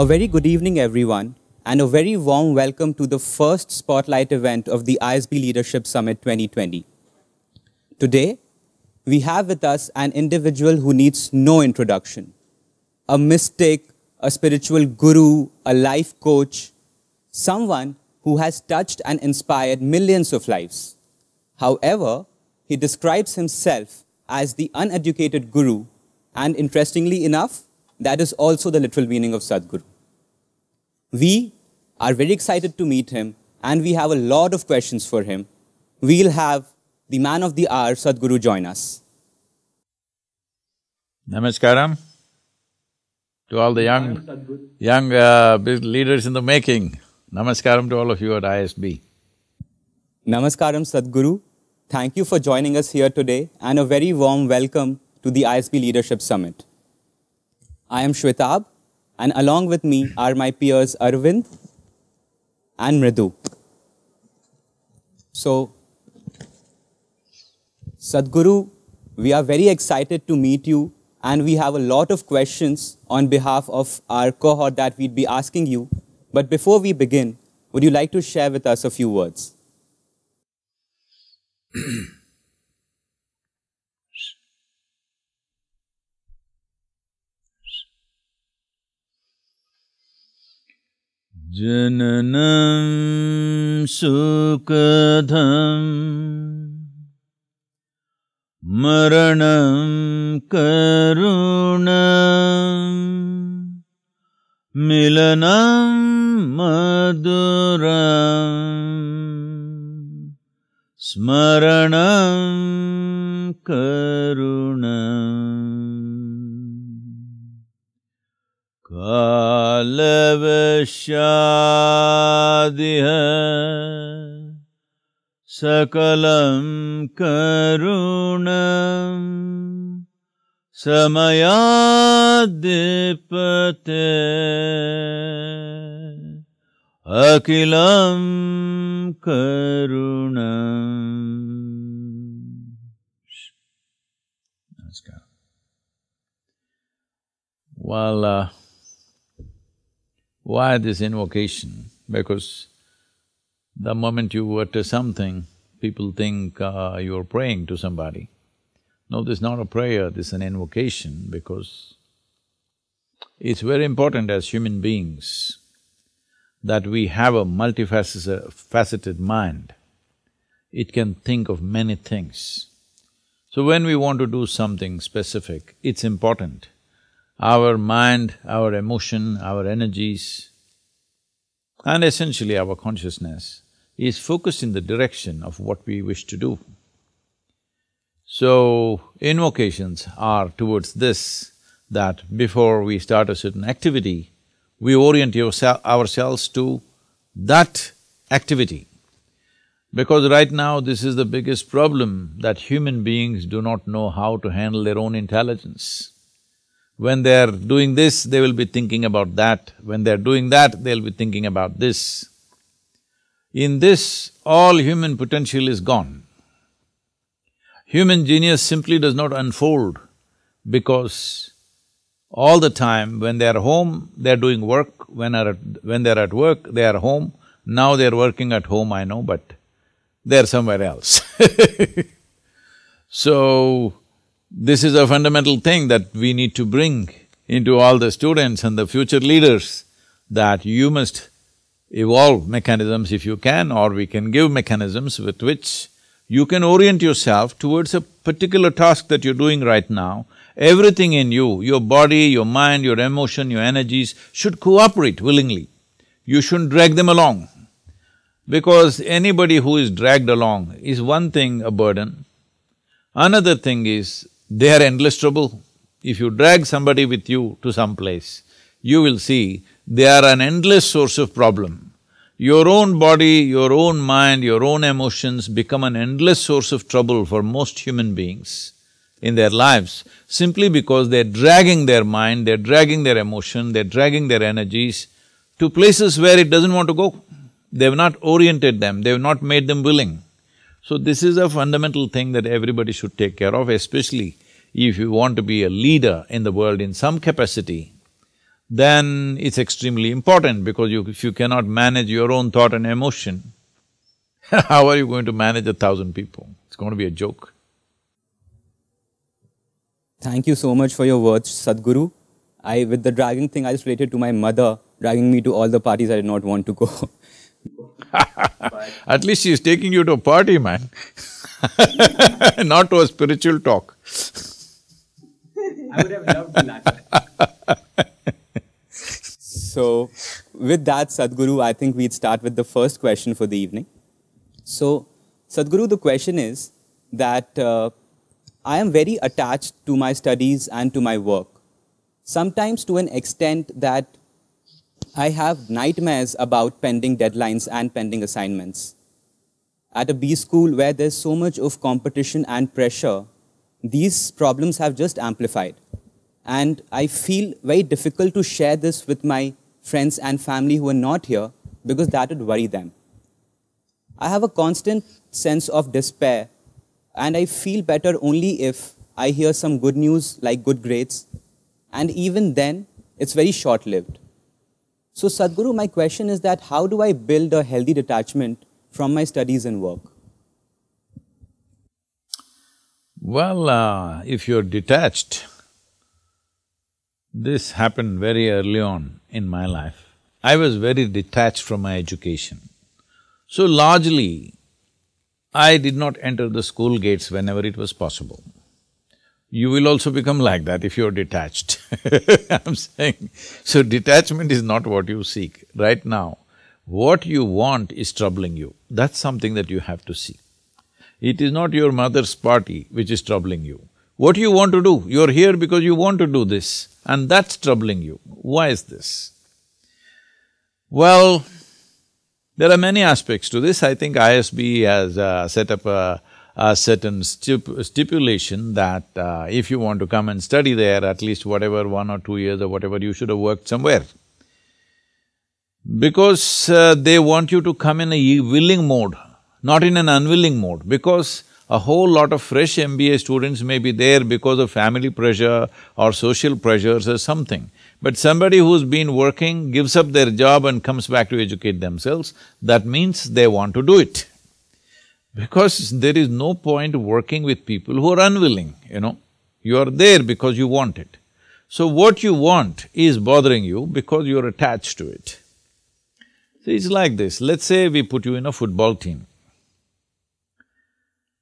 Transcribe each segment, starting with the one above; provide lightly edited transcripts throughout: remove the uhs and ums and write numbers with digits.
A very good evening, everyone, and a very warm welcome to the first Spotlight event of the ISB Leadership Summit 2020. Today, we have with us an individual who needs no introduction. A mystic, a spiritual guru, a life coach, someone who has touched and inspired millions of lives. However, he describes himself as the uneducated guru, and interestingly enough, that is also the literal meaning of Sadhguru. We are very excited to meet him, and we have a lot of questions for him. We'll have the man of the hour, Sadhguru, join us. Namaskaram to all the young leaders in the making. Namaskaram to all of you at ISB. Namaskaram, Sadhguru. Thank you for joining us here today, and a very warm welcome to the ISB Leadership Summit. I am Shwetab, and along with me are my peers Arvind and Mridu. So, Sadhguru, we are very excited to meet you, and we have a lot of questions on behalf of our cohort that we'd be asking you. But before we begin, would you like to share with us a few words? Jananam sukhadam maranam karunam milanam maduram smaranam karunam kalavashadiha sakalam karunam samayadipate akilam karunam. Namaskar. Why this invocation? Because the moment you utter something, people think you're praying to somebody. No, this is not a prayer, this is an invocation, because it's very important as human beings that we have a multifaceted mind. It can think of many things. So when we want to do something specific, it's important. Our mind, our emotion, our energies, and essentially our consciousness is focused in the direction of what we wish to do. So, invocations are towards this, that before we start a certain activity, we orient ourselves to that activity. Because right now, this is the biggest problem, that human beings do not know how to handle their own intelligence. When they're doing this, they will be thinking about that. When they're doing that, they'll be thinking about this. In this, all human potential is gone. Human genius simply does not unfold because all the time when they're home, they're doing work, when they're at work, they are home. Now they're working at home, I know, but they're somewhere else. So, this is a fundamental thing that we need to bring into all the students and the future leaders, that you must evolve mechanisms if you can, or we can give mechanisms with which you can orient yourself towards a particular task that you're doing right now. Everything in you, your body, your mind, your emotion, your energies should cooperate willingly. You shouldn't drag them along. Because anybody who is dragged along is one thing, a burden. Another thing is, they are endless trouble. If you drag somebody with you to some place, you will see they are an endless source of problem. Your own body, your own mind, your own emotions become an endless source of trouble for most human beings in their lives, simply because they're dragging their mind, they're dragging their emotion, they're dragging their energies to places where it doesn't want to go. They've not oriented them, they've not made them willing. So this is a fundamental thing that everybody should take care of, especially if you want to be a leader in the world in some capacity. then it's extremely important, because if you cannot manage your own thought and emotion, how are you going to manage 1,000 people? It's going to be a joke. Thank you so much for your words, Sadhguru. With the dragging thing, I just related to my mother dragging me to all the parties I did not want to go. At least she's taking you to a party, man not to a spiritual talk. I would have loved the latter. So, with that, Sadhguru, I think we'd start with the first question for the evening. So, Sadhguru, the question is that I am very attached to my studies and to my work, sometimes to an extent that I have nightmares about pending deadlines and pending assignments. At a B school where there's so much of competition and pressure, these problems have just amplified. And I feel very difficult to share this with my friends and family who are not here, because that would worry them. I have a constant sense of despair, and I feel better only if I hear some good news like good grades, and even then it's very short-lived. So Sadhguru, my question is that how do I build a healthy detachment from my studies and work? Well, if you're detached, this happened very early on in my life. I was very detached from my education. So largely, I did not enter the school gates whenever it was possible. You will also become like that if you're detached I'm saying. So detachment is not what you seek. Right now, what you want is troubling you. That's something that you have to see. It is not your mother's party which is troubling you. What you want to do, you're here because you want to do this, and that's troubling you. Why is this? Well, there are many aspects to this. I think ISB has set up a certain stipulation that if you want to come and study there, at least whatever 1 or 2 years or whatever, you should have worked somewhere. Because they want you to come in a willing mode, not in an unwilling mode, because a whole lot of fresh MBA students may be there because of family pressure or social pressures or something. But somebody who's been working gives up their job and comes back to educate themselves, that means they want to do it. Because there is no point working with people who are unwilling, you know. You are there because you want it. So what you want is bothering you because you are attached to it. See, it's like this, let's say we put you in a football team,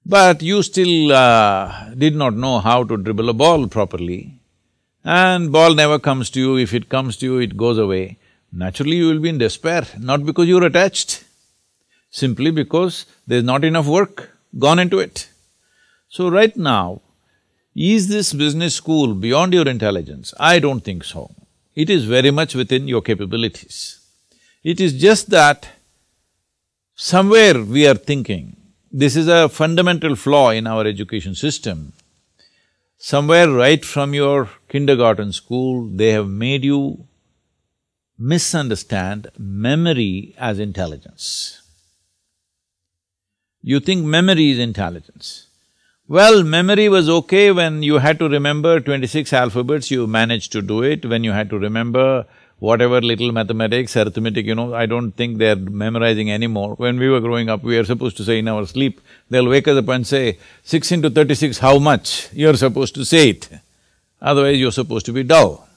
but you still did not know how to dribble a ball properly, and ball never comes to you. If it comes to you, it goes away. Naturally, you will be in despair, not because you are attached, simply because there's not enough work gone into it. So right now, is this business school beyond your intelligence? I don't think so. It is very much within your capabilities. It is just that somewhere we are thinking, this is a fundamental flaw in our education system. Somewhere right from your kindergarten school, they have made you misunderstand memory as intelligence. You think memory is intelligence. Well, memory was okay when you had to remember 26 alphabets, you managed to do it. When you had to remember whatever little mathematics, arithmetic, you know, I don't think they're memorizing anymore. When we were growing up, we were supposed to say in our sleep, they'll wake us up and say, 6 into 36, how much? You're supposed to say it. Otherwise, you're supposed to be dull.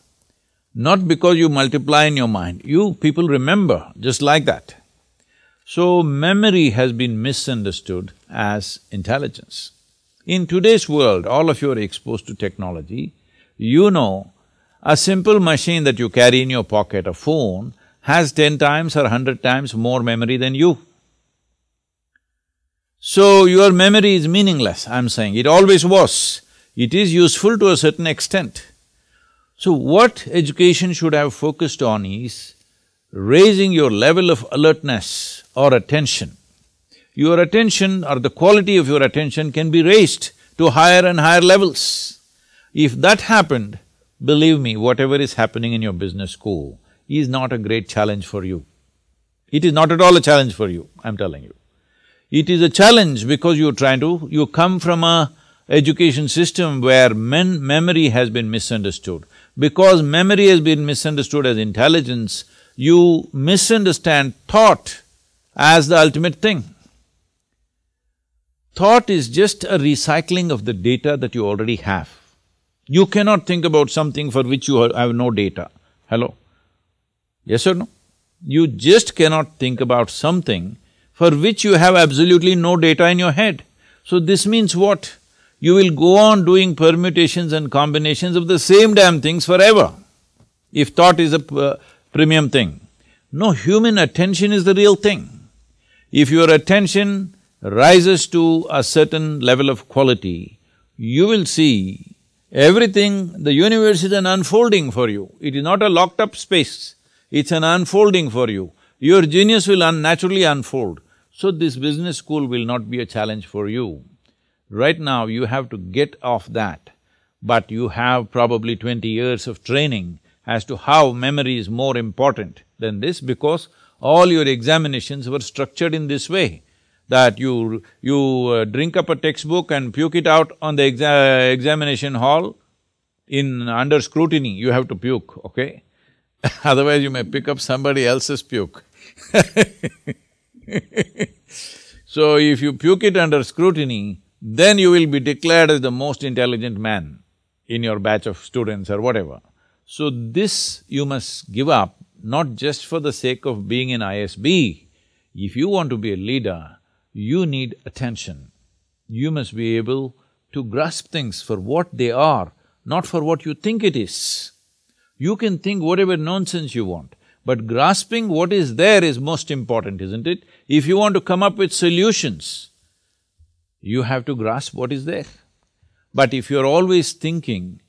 Not because you multiply in your mind, you people remember just like that. So, memory has been misunderstood as intelligence. In today's world, all of you are exposed to technology. You know, a simple machine that you carry in your pocket, a phone, has 10 times or 100 times more memory than you. So, your memory is meaningless, I'm saying. It always was. It is useful to a certain extent. So, what education should have focused on is raising your level of alertness or attention. Your attention or the quality of your attention can be raised to higher and higher levels. If that happened, believe me, whatever is happening in your business school is not a great challenge for you. It is not at all a challenge for you, I'm telling you. It is a challenge because you come from a education system where memory has been misunderstood. Because memory has been misunderstood as intelligence, you misunderstand thought as the ultimate thing. Thought is just a recycling of the data that you already have. You cannot think about something for which you have no data. Hello? Yes or no? You just cannot think about something for which you have absolutely no data in your head. So this means what? You will go on doing permutations and combinations of the same damn things forever, if thought is a premium thing. No, human attention is the real thing. If your attention rises to a certain level of quality, you will see everything, the universe is an unfolding for you. It is not a locked-up space, it's an unfolding for you. Your genius will naturally unfold. So this business school will not be a challenge for you. Right now, you have to get off that, but you have probably 20 years of training as to how memory is more important than this, because all your examinations were structured in this way, that you drink up a textbook and puke it out on the examination hall. Under scrutiny, you have to puke, okay? Otherwise, you may pick up somebody else's puke. So, if you puke it under scrutiny, then you will be declared as the most intelligent man in your batch of students or whatever. So this you must give up, not just for the sake of being in ISB. If you want to be a leader, you need attention. You must be able to grasp things for what they are, not for what you think it is. You can think whatever nonsense you want, but grasping what is there is most important, isn't it? If you want to come up with solutions, you have to grasp what is there. But if you're always thinking,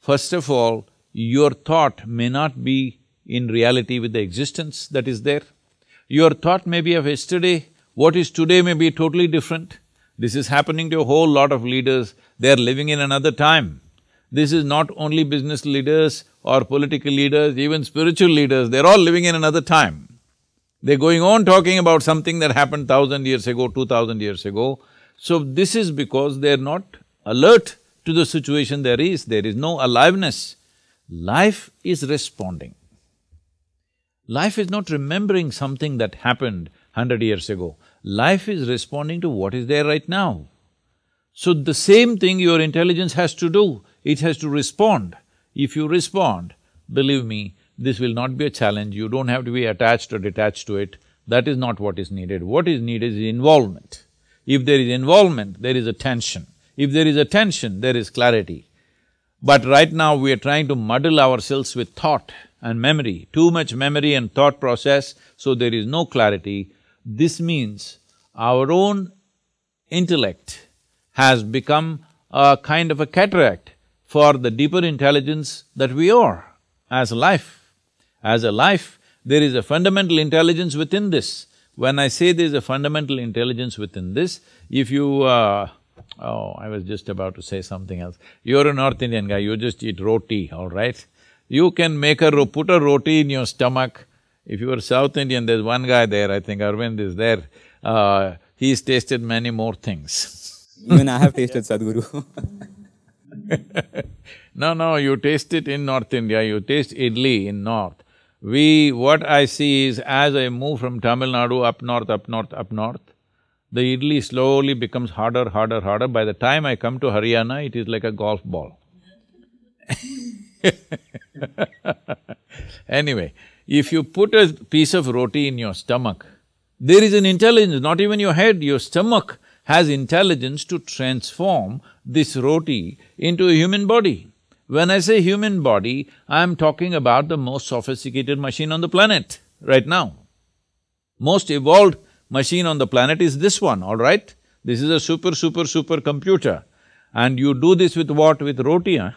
first of all, your thought may not be in reality with the existence that is there. Your thought may be of yesterday, what is today may be totally different. This is happening to a whole lot of leaders, they're living in another time. This is not only business leaders or political leaders, even spiritual leaders, they're all living in another time. They're going on talking about something that happened 1,000 years ago, 2,000 years ago. So this is because they're not alert to the situation there is no aliveness. Life is responding. Life is not remembering something that happened 100 years ago. Life is responding to what is there right now. So the same thing your intelligence has to do, it has to respond. If you respond, believe me, this will not be a challenge, you don't have to be attached or detached to it. That is not what is needed. What is needed is involvement. If there is involvement, there is attention. If there is attention, there is clarity. But right now, we are trying to muddle ourselves with thought and memory, too much memory and thought process, so there is no clarity. This means our own intellect has become a kind of a cataract for the deeper intelligence that we are as life. As a life, there is a fundamental intelligence within this. When I say there's a fundamental intelligence within this, if you… I was just about to say something else. You're a North Indian guy, you just eat roti, all right? You can put a roti in your stomach. If you are South Indian, there's one guy there, I think Arvind is there, he's tasted many more things. Even I have tasted Sadhguru. No, you taste it in North India, you taste idli in North. What I see is, as I move from Tamil Nadu up north, the idli slowly becomes harder. By the time I come to Haryana, it is like a golf ball. Anyway, if you put a piece of roti in your stomach, there is an intelligence, not even your head, your stomach has intelligence to transform this roti into a human body. When I say human body, I'm talking about the most sophisticated machine on the planet right now. Most evolved machine on the planet is this one, all right? This is a super computer. And you do this with what? With roti, huh?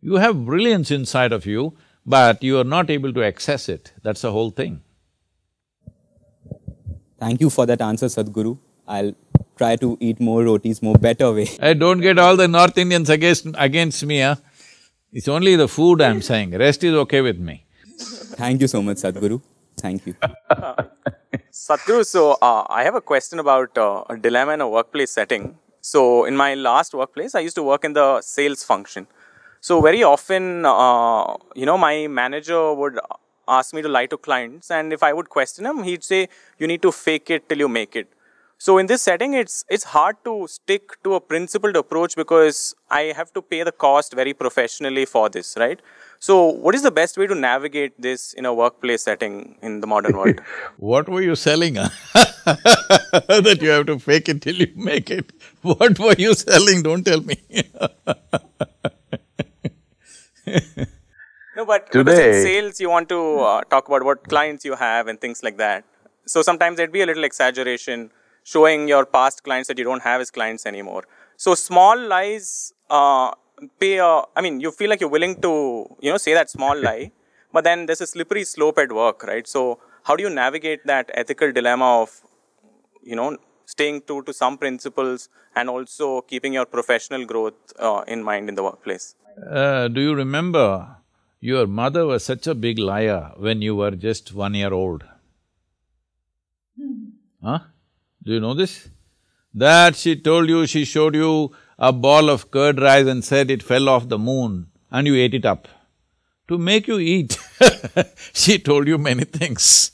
You have brilliance inside of you, but you are not able to access it. That's the whole thing. Thank you for that answer, Sadhguru. I'll try to eat more rotis, more better way. Hey, don't get all the North Indians against me, huh? It's only the food I'm saying, rest is okay with me. Thank you so much, Sadhguru. Thank you. Sadhguru, so I have a question about a dilemma in a workplace setting. So in my last workplace, I used to work in the sales function. So very often, my manager would ask me to lie to clients, and if I would question him, he'd say, you need to fake it till you make it. So in this setting, it's hard to stick to a principled approach because I have to pay the cost very professionally for this, right? So what is the best way to navigate this in a workplace setting in the modern world? What were you selling? That you have to fake it till you make it. What were you selling? Don't tell me. No, but today, in sales, you want to talk about what clients you have and things like that. So sometimes there'd be a little exaggeration, showing your past clients that you don't have as clients anymore. So small lies you feel like you're willing to, say that small lie, but then there's a slippery slope at work, right? So how do you navigate that ethical dilemma of, staying true to some principles and also keeping your professional growth in mind in the workplace? Do you remember your mother was such a big liar when you were just 1 year old? Huh? Do you know this? That she told you, she showed you a ball of curd rice and said it fell off the moon and you ate it up. To make you eat, she told you many things.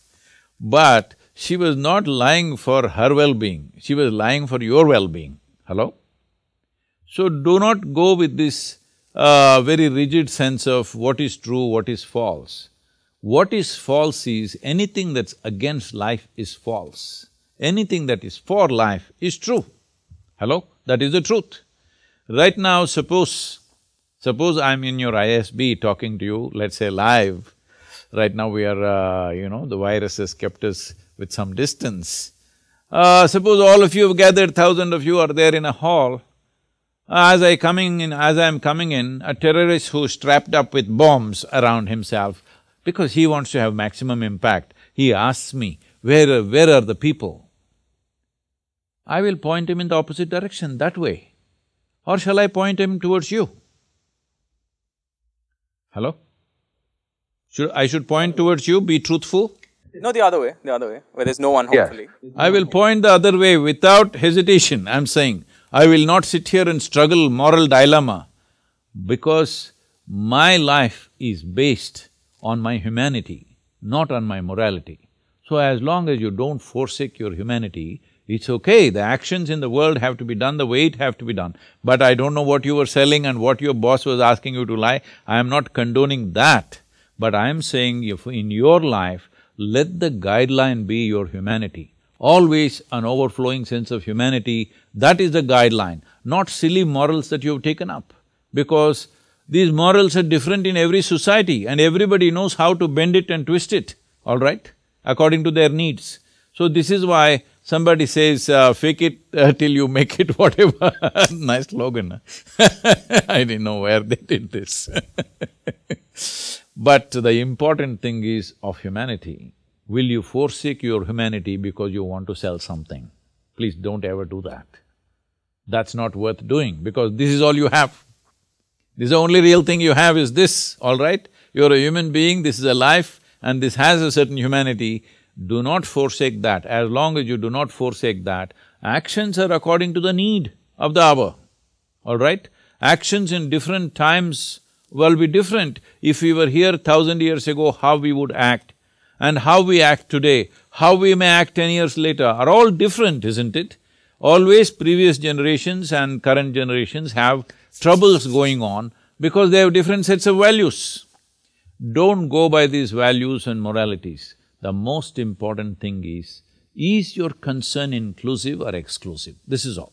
But she was not lying for her well-being, she was lying for your well-being. Hello? So do not go with this very rigid sense of what is true, what is false. What is false is anything that's against life is false. Anything that is for life is true. Hello? That is the truth. Right now, suppose I'm in your ISB talking to you, let's say live. Right now we are, the virus has kept us with some distance. Suppose all of you have gathered, 1,000 of you are there in a hall. As I'm coming in, a terrorist who's strapped up with bombs around himself, because he wants to have maximum impact, he asks me, where are the people? I will point him in the opposite direction, that way. Or shall I point him towards you? Hello? I should point towards you, be truthful? No, the other way, where there's no one, hopefully. Yeah. I will point the other way without hesitation, I'm saying. I will not sit here and struggle moral dilemma, because my life is based on my humanity, not on my morality. So as long as you don't forsake your humanity, it's okay, the actions in the world have to be done the way it have to be done. But I don't know what you were selling and what your boss was asking you to lie, I am not condoning that. But I am saying if in your life, let the guideline be your humanity. Always an overflowing sense of humanity, that is the guideline, not silly morals that you have taken up. Because these morals are different in every society and everybody knows how to bend it and twist it, all right, according to their needs. So this is why somebody says, fake it till you make it, whatever. Nice slogan. I didn't know where they did this. But the important thing is of humanity. Will you forsake your humanity because you want to sell something? Please don't ever do that. That's not worth doing, because this is all you have. This is the only real thing you have is this, all right? You're a human being, this is a life, and this has a certain humanity. Do not forsake that. As long as you do not forsake that, actions are according to the need of the hour, all right? Actions in different times will be different. If we were here 1,000 years ago, how we would act, and how we act today, how we may act 10 years later are all different, isn't it? Always previous generations and current generations have troubles going on because they have different sets of values. Don't go by these values and moralities. The most important thing is your concern inclusive or exclusive? This is all.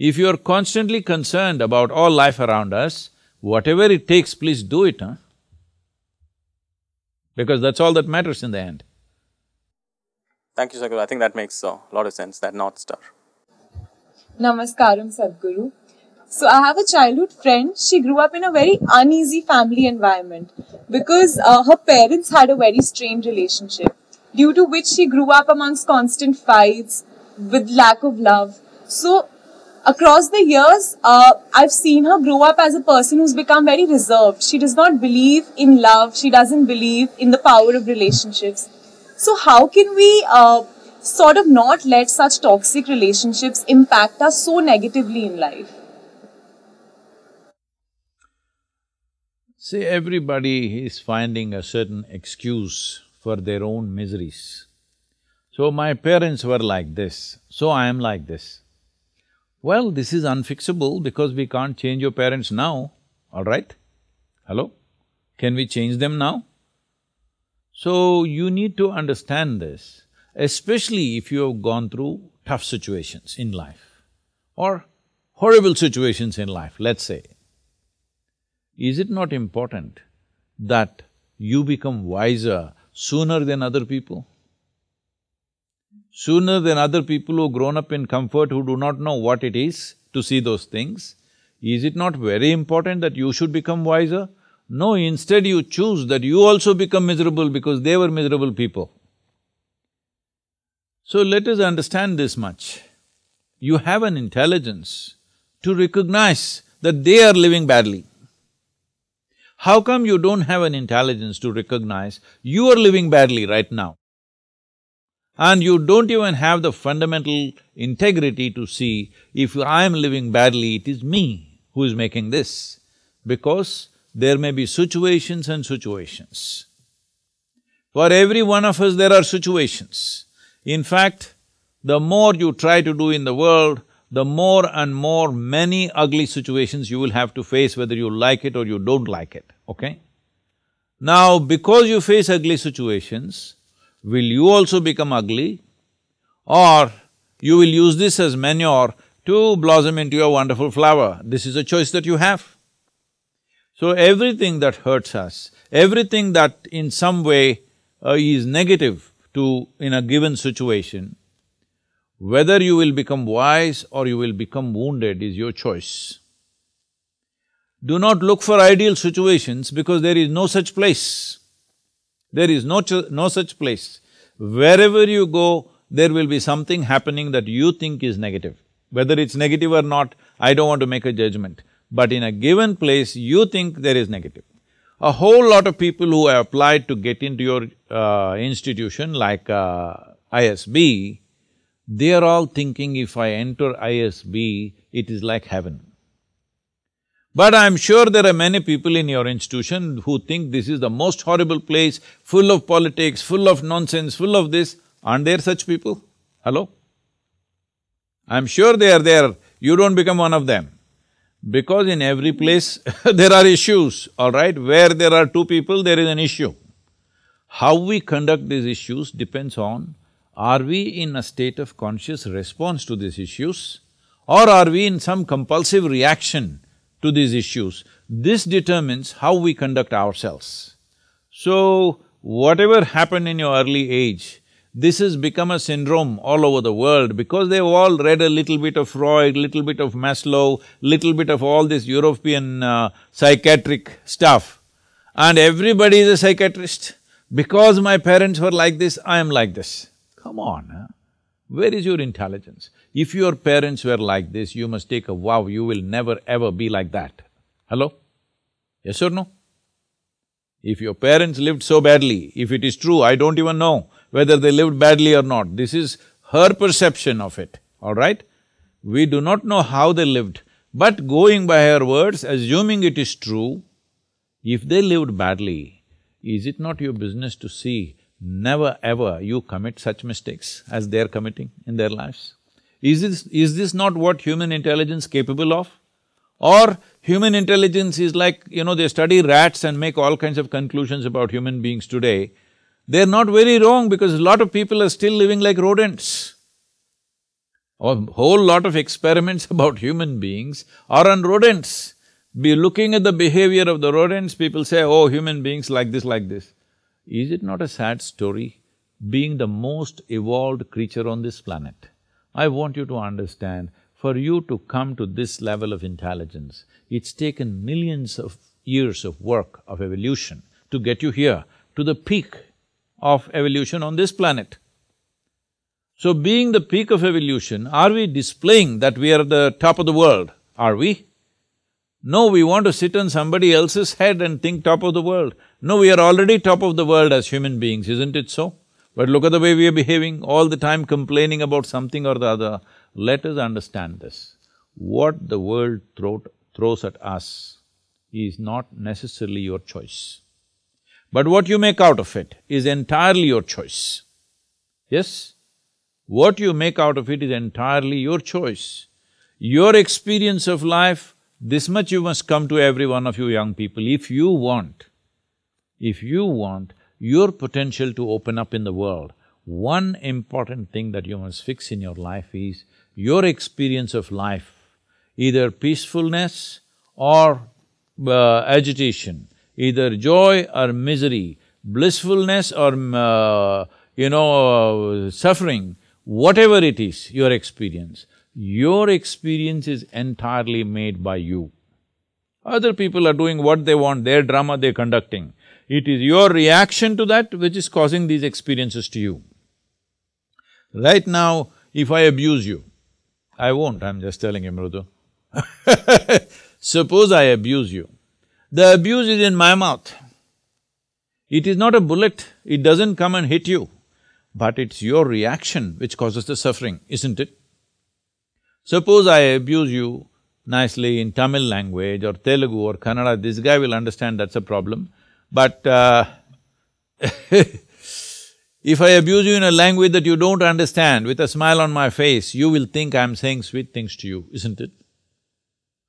If you are constantly concerned about all life around us, whatever it takes, please do it, huh? Because that's all that matters in the end. Thank you, Sadhguru. I think that makes a lot of sense, that North Star. Namaskaram, Sadhguru. So, I have a childhood friend. She grew up in a very uneasy family environment because her parents had a very strained relationship, due to which she grew up amongst constant fights, with lack of love. So, across the years, I've seen her grow up as a person who's become very reserved. She does not believe in love. She doesn't believe in the power of relationships. So how can we sort of not let such toxic relationships impact us so negatively in life? See, everybody is finding a certain excuse for their own miseries. So, my parents were like this, so I am like this. Well, this is unfixable because we can't change your parents now, all right? Hello? Can we change them now? So, you need to understand this, especially if you have gone through tough situations in life or horrible situations in life, let's say. Is it not important that you become wiser sooner than other people? Sooner than other people who have grown up in comfort, who do not know what it is to see those things, is it not very important that you should become wiser? No, instead you choose that you also become miserable because they were miserable people. So let us understand this much. You have an intelligence to recognize that they are living badly. How come you don't have an intelligence to recognize you are living badly right now? And you don't even have the fundamental integrity to see, if I am living badly, it is me who is making this, because there may be situations and situations. For every one of us, there are situations. In fact, the more you try to do in the world, the more and more many ugly situations you will have to face, whether you like it or you don't like it, okay? Now, because you face ugly situations, will you also become ugly, or you will use this as manure to blossom into your wonderful flower? This is a choice that you have. So everything that hurts us, everything that in some way is negative to in a given situation, whether you will become wise or you will become wounded is your choice. Do not look for ideal situations because there is no such place. There is no such place. Wherever you go, there will be something happening that you think is negative. Whether it's negative or not, I don't want to make a judgment. But in a given place, you think there is negative. A whole lot of people who have applied to get into your institution like ISB, they are all thinking, if I enter ISB, it is like heaven. But I'm sure there are many people in your institution who think this is the most horrible place, full of politics, full of nonsense, full of this. Aren't there such people? Hello? I'm sure they are there, you don't become one of them. Because in every place there are issues, all right? Where there are two people, there is an issue. How we conduct these issues depends on, are we in a state of conscious response to these issues, or are we in some compulsive reaction to these issues? This determines how we conduct ourselves. So, whatever happened in your early age, this has become a syndrome all over the world because they've all read a little bit of Freud, little bit of Maslow, little bit of all this European psychiatric stuff. And everybody is a psychiatrist. Because my parents were like this, I am like this. Come on, huh? Where is your intelligence? If your parents were like this, you must take a vow, you will never ever be like that. Hello? Yes or no? If your parents lived so badly, if it is true, I don't even know whether they lived badly or not. This is her perception of it, all right? We do not know how they lived, but going by her words, assuming it is true, if they lived badly, is it not your business to see never ever you commit such mistakes as they're committing in their lives? Is this not what human intelligence is capable of? Or human intelligence is like, you know, they study rats and make all kinds of conclusions about human beings today. They're not very wrong because a lot of people are still living like rodents. A whole lot of experiments about human beings are on rodents. Be looking at the behavior of the rodents, people say, oh, human beings like this, like this. Is it not a sad story, being the most evolved creature on this planet? I want you to understand, for you to come to this level of intelligence, it's taken millions of years of work of evolution to get you here, to the peak of evolution on this planet. So being the peak of evolution, are we displaying that we are the top of the world? Are we? No, we want to sit on somebody else's head and think top of the world. No, we are already top of the world as human beings, isn't it so? But look at the way we are behaving, all the time complaining about something or the other. Let us understand this. What the world throws at us is not necessarily your choice. But what you make out of it is entirely your choice. Yes? What you make out of it is entirely your choice. Your experience of life, this much you must come to every one of you young people if you want. If you want your potential to open up in the world, one important thing that you must fix in your life is your experience of life, either peacefulness or agitation, either joy or misery, blissfulness or suffering, whatever it is, your experience is entirely made by you. Other people are doing what they want, their drama they're conducting. It is your reaction to that which is causing these experiences to you. Right now, if I abuse you, I won't, I'm just telling you, Mridu. Suppose I abuse you, the abuse is in my mouth. It is not a bullet, it doesn't come and hit you, but it's your reaction which causes the suffering, isn't it? Suppose I abuse you nicely in Tamil language or Telugu or Kannada, this guy will understand that's a problem. But if I abuse you in a language that you don't understand, with a smile on my face, you will think I'm saying sweet things to you, isn't it?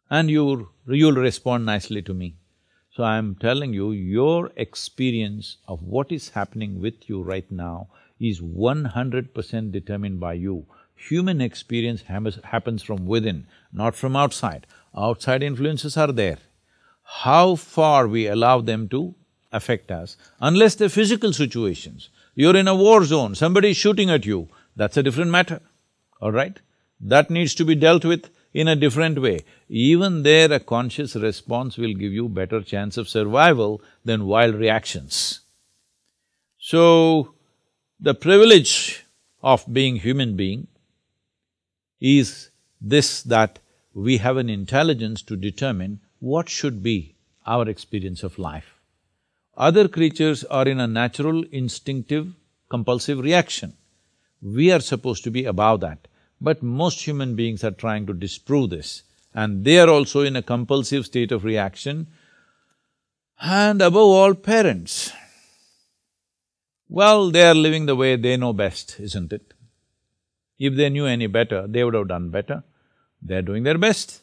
And you'll respond nicely to me. So I'm telling you, your experience of what is happening with you right now is 100% determined by you. Human experience happens from within, not from outside. Outside influences are there. How far we allow them to affect us, unless they're physical situations. You're in a war zone, somebody's shooting at you, that's a different matter, all right? That needs to be dealt with in a different way. Even there, a conscious response will give you better chance of survival than wild reactions. So, the privilege of being human being is this, that we have an intelligence to determine what should be our experience of life. Other creatures are in a natural, instinctive, compulsive reaction. We are supposed to be above that, but most human beings are trying to disprove this, and they are also in a compulsive state of reaction, and above all, parents. Well, they are living the way they know best, isn't it? If they knew any better, they would have done better. They are doing their best.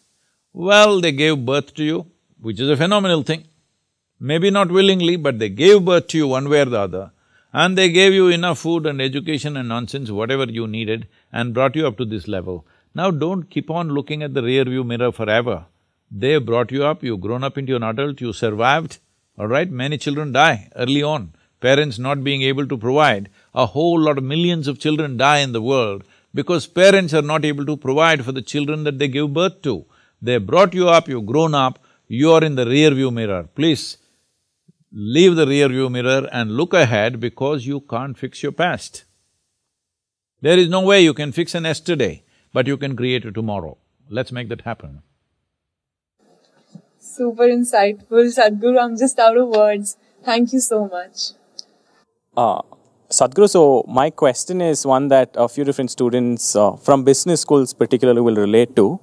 Well, they gave birth to you, which is a phenomenal thing. Maybe not willingly, but they gave birth to you one way or the other, and they gave you enough food and education and nonsense, whatever you needed, and brought you up to this level. Now don't keep on looking at the rear-view mirror forever. They brought you up, you've grown up into an adult, you survived, all right? Many children die early on, parents not being able to provide. A whole lot of millions of children die in the world because parents are not able to provide for the children that they give birth to. They brought you up, you've grown up, you're in the rear-view mirror. Please, leave the rear-view mirror and look ahead because you can't fix your past. There is no way you can fix an yesterday, but you can create a tomorrow. Let's make that happen. Super insightful, Sadhguru. I'm just out of words. Thank you so much. Sadhguru, so my question is one that a few different students from business schools particularly will relate to,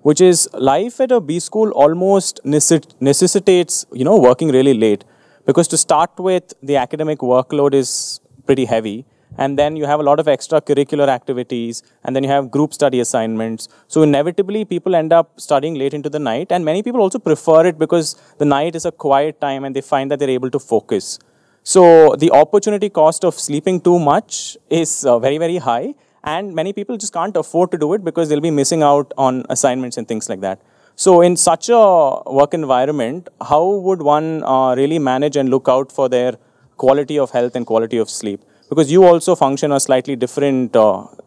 which is life at a B school almost necessitates, working really late. Because to start with, the academic workload is pretty heavy, and then you have a lot of extracurricular activities, and then you have group study assignments. So inevitably, people end up studying late into the night, and many people also prefer it because the night is a quiet time and they find that they're able to focus. So the opportunity cost of sleeping too much is very, very high, and many people just can't afford to do it because they'll be missing out on assignments and things like that. So in such a work environment, how would one really manage and look out for their quality of health and quality of sleep? Because you also function a slightly different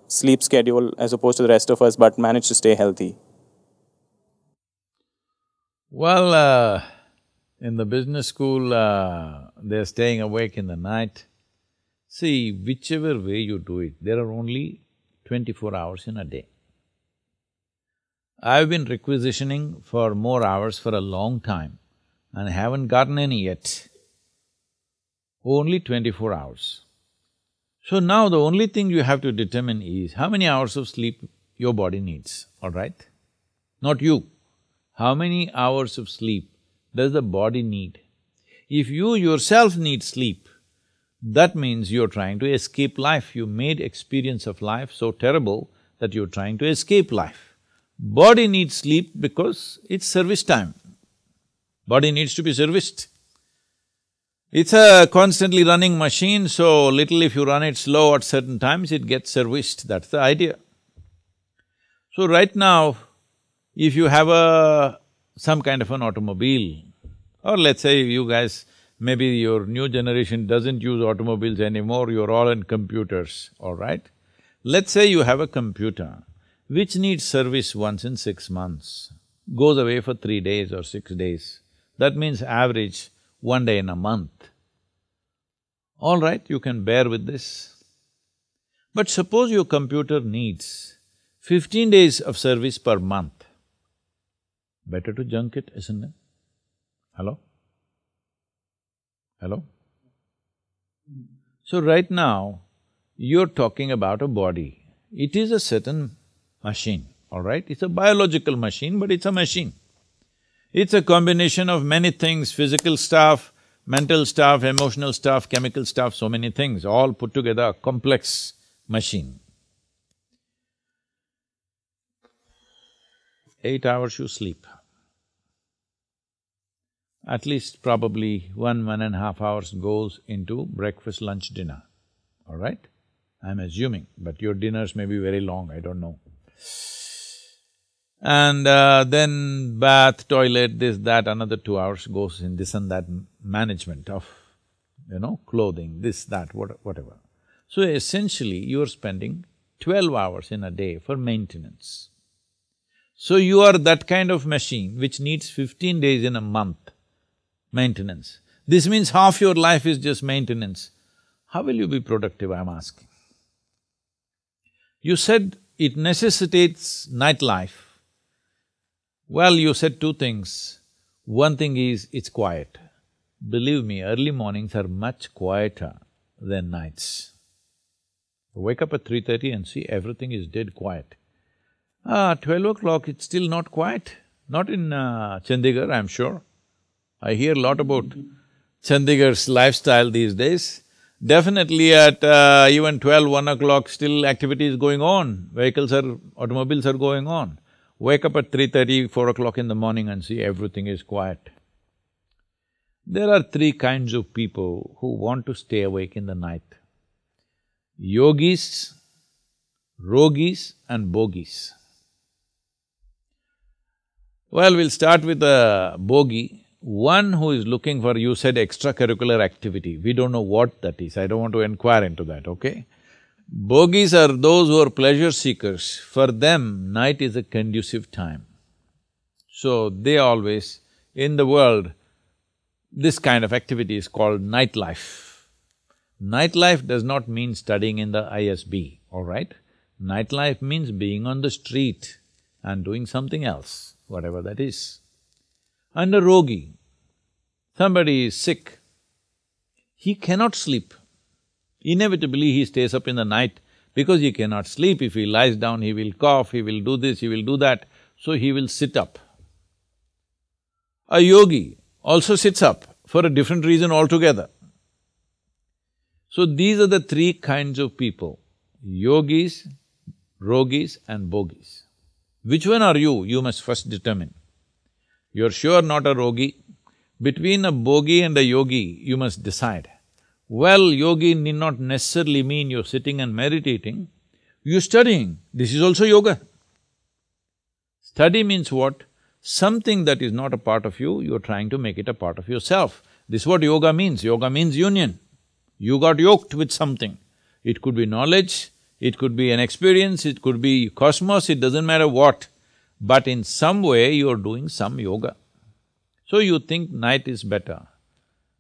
sleep schedule as opposed to the rest of us, but manage to stay healthy. Well, in the business school, they're staying awake in the night. See, whichever way you do it, there are only 24 hours in a day. I've been requisitioning for more hours for a long time and I haven't gotten any yet. Only 24 hours. So now the only thing you have to determine is how many hours of sleep your body needs, all right? Not you. How many hours of sleep does the body need? If you yourself need sleep, that means you're trying to escape life. You made experience of life so terrible that you're trying to escape life. Body needs sleep because it's service time. Body needs to be serviced. It's a constantly running machine, so little if you run it slow at certain times, it gets serviced, that's the idea. So right now, if you have some kind of an automobile, or let's say you guys, maybe your new generation doesn't use automobiles anymore, you're all in computers, all right? Let's say you have a computer which needs service once in 6 months, goes away for 3 days or 6 days. That means average, 1 day in a month. All right, you can bear with this. But suppose your computer needs 15 days of service per month. Better to junk it, isn't it? Hello? Hello? So right now, you're talking about a body. It is a certain machine, all right? It's a biological machine, but it's a machine. It's a combination of many things, physical stuff, mental stuff, emotional stuff, chemical stuff, so many things, all put together a complex machine. 8 hours you sleep. At least probably 1.5 hours goes into breakfast, lunch, dinner, all right? I'm assuming, but your dinners may be very long, I don't know. And then bath, toilet, this, that, another 2 hours goes in this and that management of, you know, clothing, this, that, whatever. So essentially, you are spending 12 hours in a day for maintenance. So you are that kind of machine which needs 15 days in a month, maintenance. This means half your life is just maintenance. How will you be productive, I'm asking? You said it necessitates nightlife. Well, you said two things. One thing is, it's quiet. Believe me, early mornings are much quieter than nights. You wake up at 3:30 and see everything is dead quiet. 12 o'clock, it's still not quiet. Not in Chandigarh, I'm sure. I hear a lot about Chandigarh's lifestyle these days. Definitely at even 12, 1 o'clock, still activity is going on. Automobiles are going on. Wake up at 3:30, 4 o'clock in the morning and see everything is quiet. There are three kinds of people who want to stay awake in the night. Yogis, rogis and bogis. Well, we'll start with the bogi, one who is looking for, you said, extracurricular activity. We don't know what that is, I don't want to inquire into that, okay? Bogis are those who are pleasure seekers. For them, night is a conducive time. So they always… in the world, this kind of activity is called nightlife. Nightlife does not mean studying in the ISB, all right? Nightlife means being on the street and doing something else, whatever that is. And a rogi, somebody is sick, he cannot sleep. Inevitably, he stays up in the night because he cannot sleep. If he lies down, he will cough, he will do this, he will do that, so he will sit up. A yogi also sits up for a different reason altogether. So these are the three kinds of people: yogis, rogis and bogis. Which one are you? You must first determine. You're sure not a rogi. Between a bogi and a yogi, you must decide. Well, yogi need not necessarily mean you're sitting and meditating, you're studying. This is also yoga. Study means what? Something that is not a part of you, you're trying to make it a part of yourself. This is what yoga means. Yoga means union. You got yoked with something. It could be knowledge, it could be an experience, it could be cosmos, it doesn't matter what. But in some way, you're doing some yoga. So you think night is better.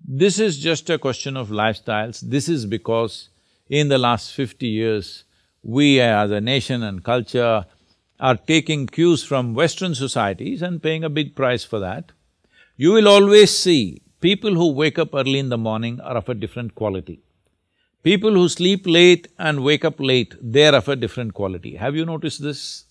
This is just a question of lifestyles. This is because in the last 50 years, we as a nation and culture are taking cues from Western societies and paying a big price for that. You will always see people who wake up early in the morning are of a different quality. People who sleep late and wake up late, they're of a different quality. Have you noticed this?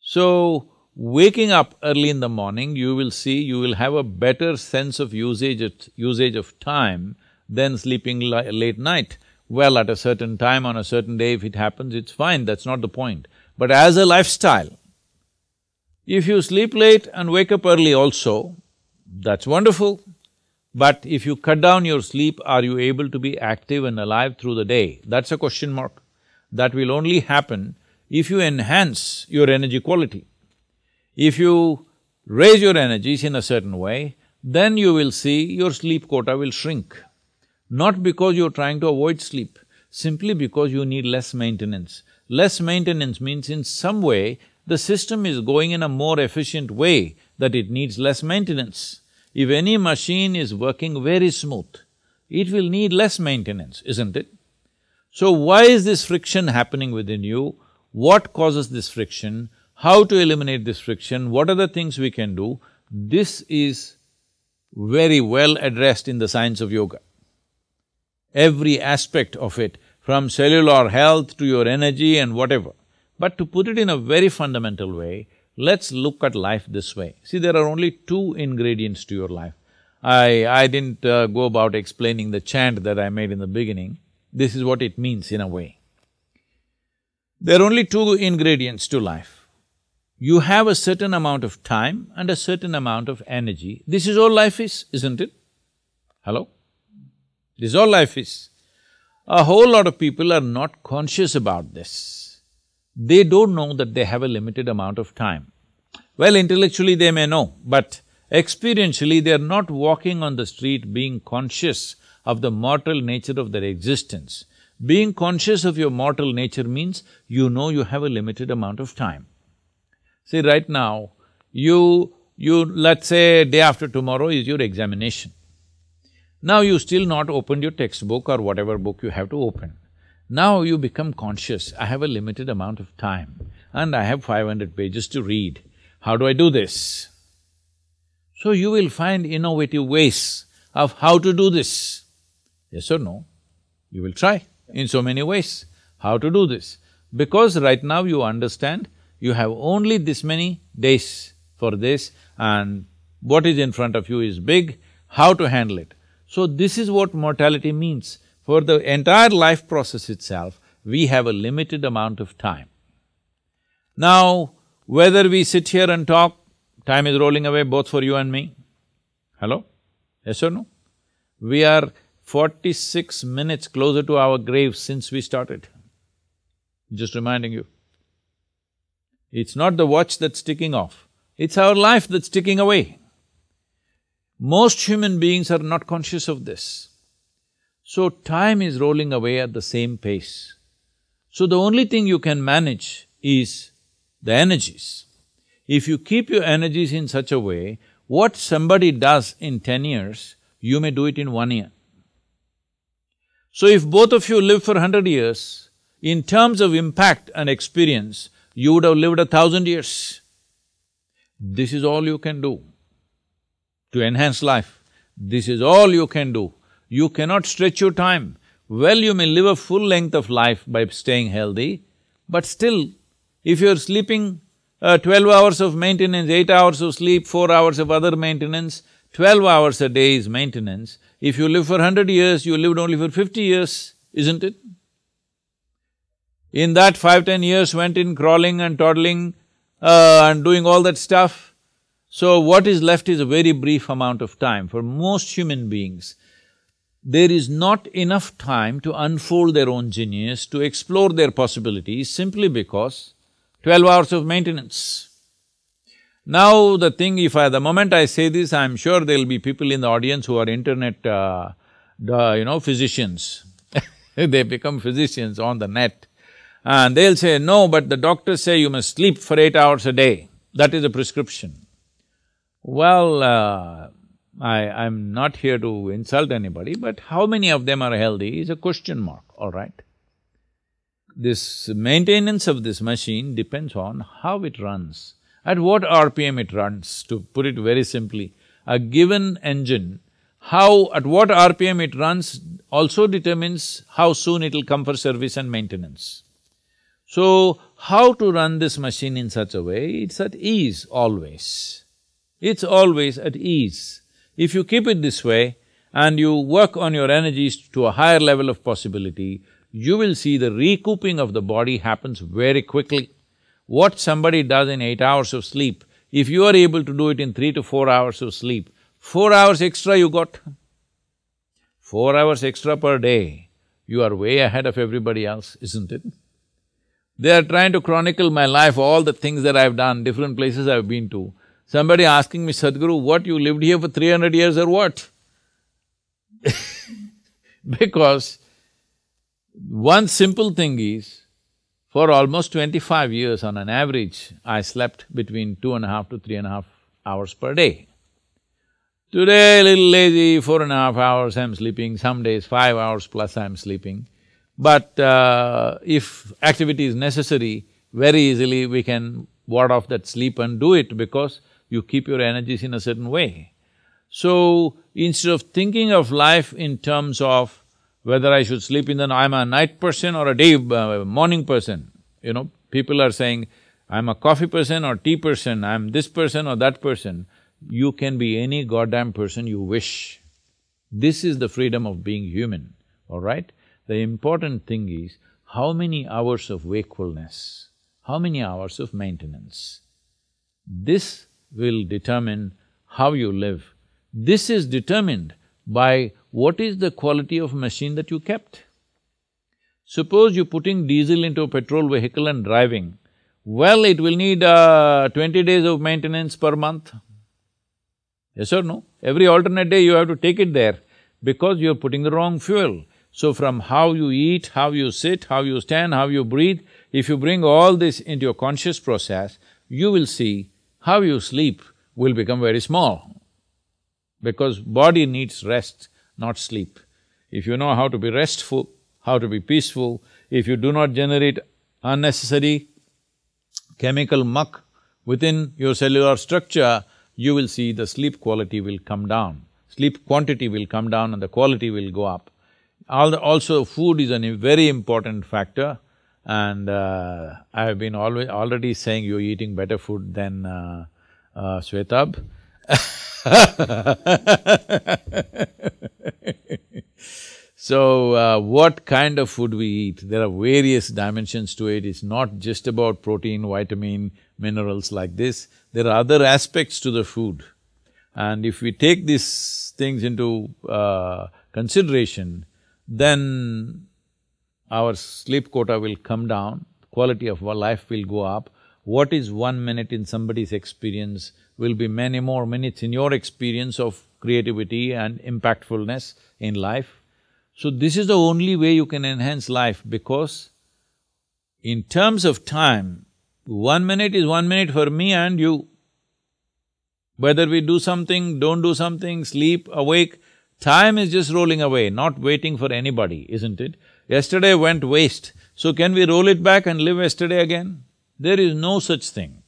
So Waking up early in the morning, you will see you will have a better sense of usage of time than sleeping late night. Well, at a certain time, on a certain day, if it happens, it's fine, that's not the point. But as a lifestyle, if you sleep late and wake up early also, that's wonderful. But if you cut down your sleep, are you able to be active and alive through the day? That's a question mark. That will only happen if you enhance your energy quality. If you raise your energies in a certain way, then you will see your sleep quota will shrink. Not because you're trying to avoid sleep, simply because you need less maintenance. Less maintenance means in some way, the system is going in a more efficient way that it needs less maintenance. If any machine is working very smooth, it will need less maintenance, isn't it? So why is this friction happening within you? What causes this friction? How to eliminate this friction, what are the things we can do? This is very well addressed in the science of yoga. Every aspect of it, from cellular health to your energy and whatever. But to put it in a very fundamental way, let's look at life this way. See, there are only two ingredients to your life. I didn't go about explaining the chant that I made in the beginning. This is what it means in a way. There are only two ingredients to life. You have a certain amount of time and a certain amount of energy. This is all life is, isn't it? Hello? This is all life is. A whole lot of people are not conscious about this. They don't know that they have a limited amount of time. Well, intellectually they may know, but experientially they are not walking on the street being conscious of the mortal nature of their existence. Being conscious of your mortal nature means you know you have a limited amount of time. See, right now, you let's say day after tomorrow is your examination. Now you still not opened your textbook or whatever book you have to open. Now you become conscious, I have a limited amount of time and I have 500 pages to read. How do I do this? So you will find innovative ways of how to do this. Yes or no? You will try in so many ways how to do this. Because right now you understand you have only this many days for this and what is in front of you is big, how to handle it. So this is what mortality means. For the entire life process itself, we have a limited amount of time. Now, whether we sit here and talk, time is rolling away both for you and me. Hello? Yes or no? We are 46 minutes closer to our grave since we started. Just reminding you. It's not the watch that's ticking off, it's our life that's ticking away. Most human beings are not conscious of this. So time is rolling away at the same pace. So the only thing you can manage is the energies. If you keep your energies in such a way, what somebody does in 10 years, you may do it in 1 year. So if both of you live for 100 years, in terms of impact and experience, you would have lived 1,000 years. This is all you can do to enhance life. This is all you can do. You cannot stretch your time. Well, you may live a full length of life by staying healthy, but still, if you're sleeping 12 hours of maintenance, 8 hours of sleep, 4 hours of other maintenance, 12 hours a day is maintenance. If you live for 100 years, you lived only for 50 years, isn't it? In that 5–10 years went in crawling and toddling and doing all that stuff. So what is left is a very brief amount of time. For most human beings, there is not enough time to unfold their own genius, to explore their possibilities, simply because 12 hours of maintenance. Now the thing, the moment I say this, I'm sure there'll be people in the audience who are internet, physicians. They become physicians on the net. And they'll say, no, but the doctors say you must sleep for 8 hours a day. That is a prescription. Well, I'm not here to insult anybody, but how many of them are healthy is a question mark, all right? This maintenance of this machine depends on how it runs, at what RPM it runs, to put it very simply. A given engine, at what RPM it runs also determines how soon it'll come for service and maintenance. So, how to run this machine in such a way, it's at ease always. It's always at ease. If you keep it this way and you work on your energies to a higher level of possibility, you will see the recouping of the body happens very quickly. What somebody does in 8 hours of sleep, if you are able to do it in 3 to 4 hours of sleep, 4 hours extra you got. 4 hours extra per day, you are way ahead of everybody else, isn't it? They are trying to chronicle my life, all the things that I've done, different places I've been to. Somebody asking me, Sadhguru, what, you lived here for 300 years or what? Because one simple thing is, for almost 25 years on an average, I slept between 2.5 to 3.5 hours per day. Today, a little lazy, 4.5 hours I'm sleeping, some days 5 hours plus I'm sleeping. But if activity is necessary, very easily we can ward off that sleep and do it because you keep your energies in a certain way. So, instead of thinking of life in terms of whether I should sleep in the night, I'm a night person or a day, morning person. You know, people are saying, I'm a coffee person or tea person, I'm this person or that person. You can be any goddamn person you wish. This is the freedom of being human, all right? The important thing is, how many hours of wakefulness, how many hours of maintenance? This will determine how you live. This is determined by what is the quality of machine that you kept. Suppose you're putting diesel into a petrol vehicle and driving, well, it will need 20 days of maintenance per month. Yes or no? Every alternate day you have to take it there because you're putting the wrong fuel. So from how you eat, how you sit, how you stand, how you breathe, if you bring all this into your conscious process, you will see how you sleep will become very small because body needs rest, not sleep. If you know how to be restful, how to be peaceful, if you do not generate unnecessary chemical muck within your cellular structure, you will see the sleep quality will come down, sleep quantity will come down and the quality will go up. Also, food is a very important factor and I've been already saying you're eating better food than Svetabh. So, what kind of food we eat, there are various dimensions to it. It's not just about protein, vitamin, minerals like this. There are other aspects to the food. And if we take these things into consideration, then our sleep quota will come down, quality of our life will go up. What is 1 minute in somebody's experience will be many more minutes in your experience of creativity and impactfulness in life. So this is the only way you can enhance life because in terms of time, 1 minute is 1 minute for me and you. Whether we do something, don't do something, sleep, awake, time is just rolling away, not waiting for anybody, isn't it? Yesterday went waste, so can we roll it back and live yesterday again? There is no such thing.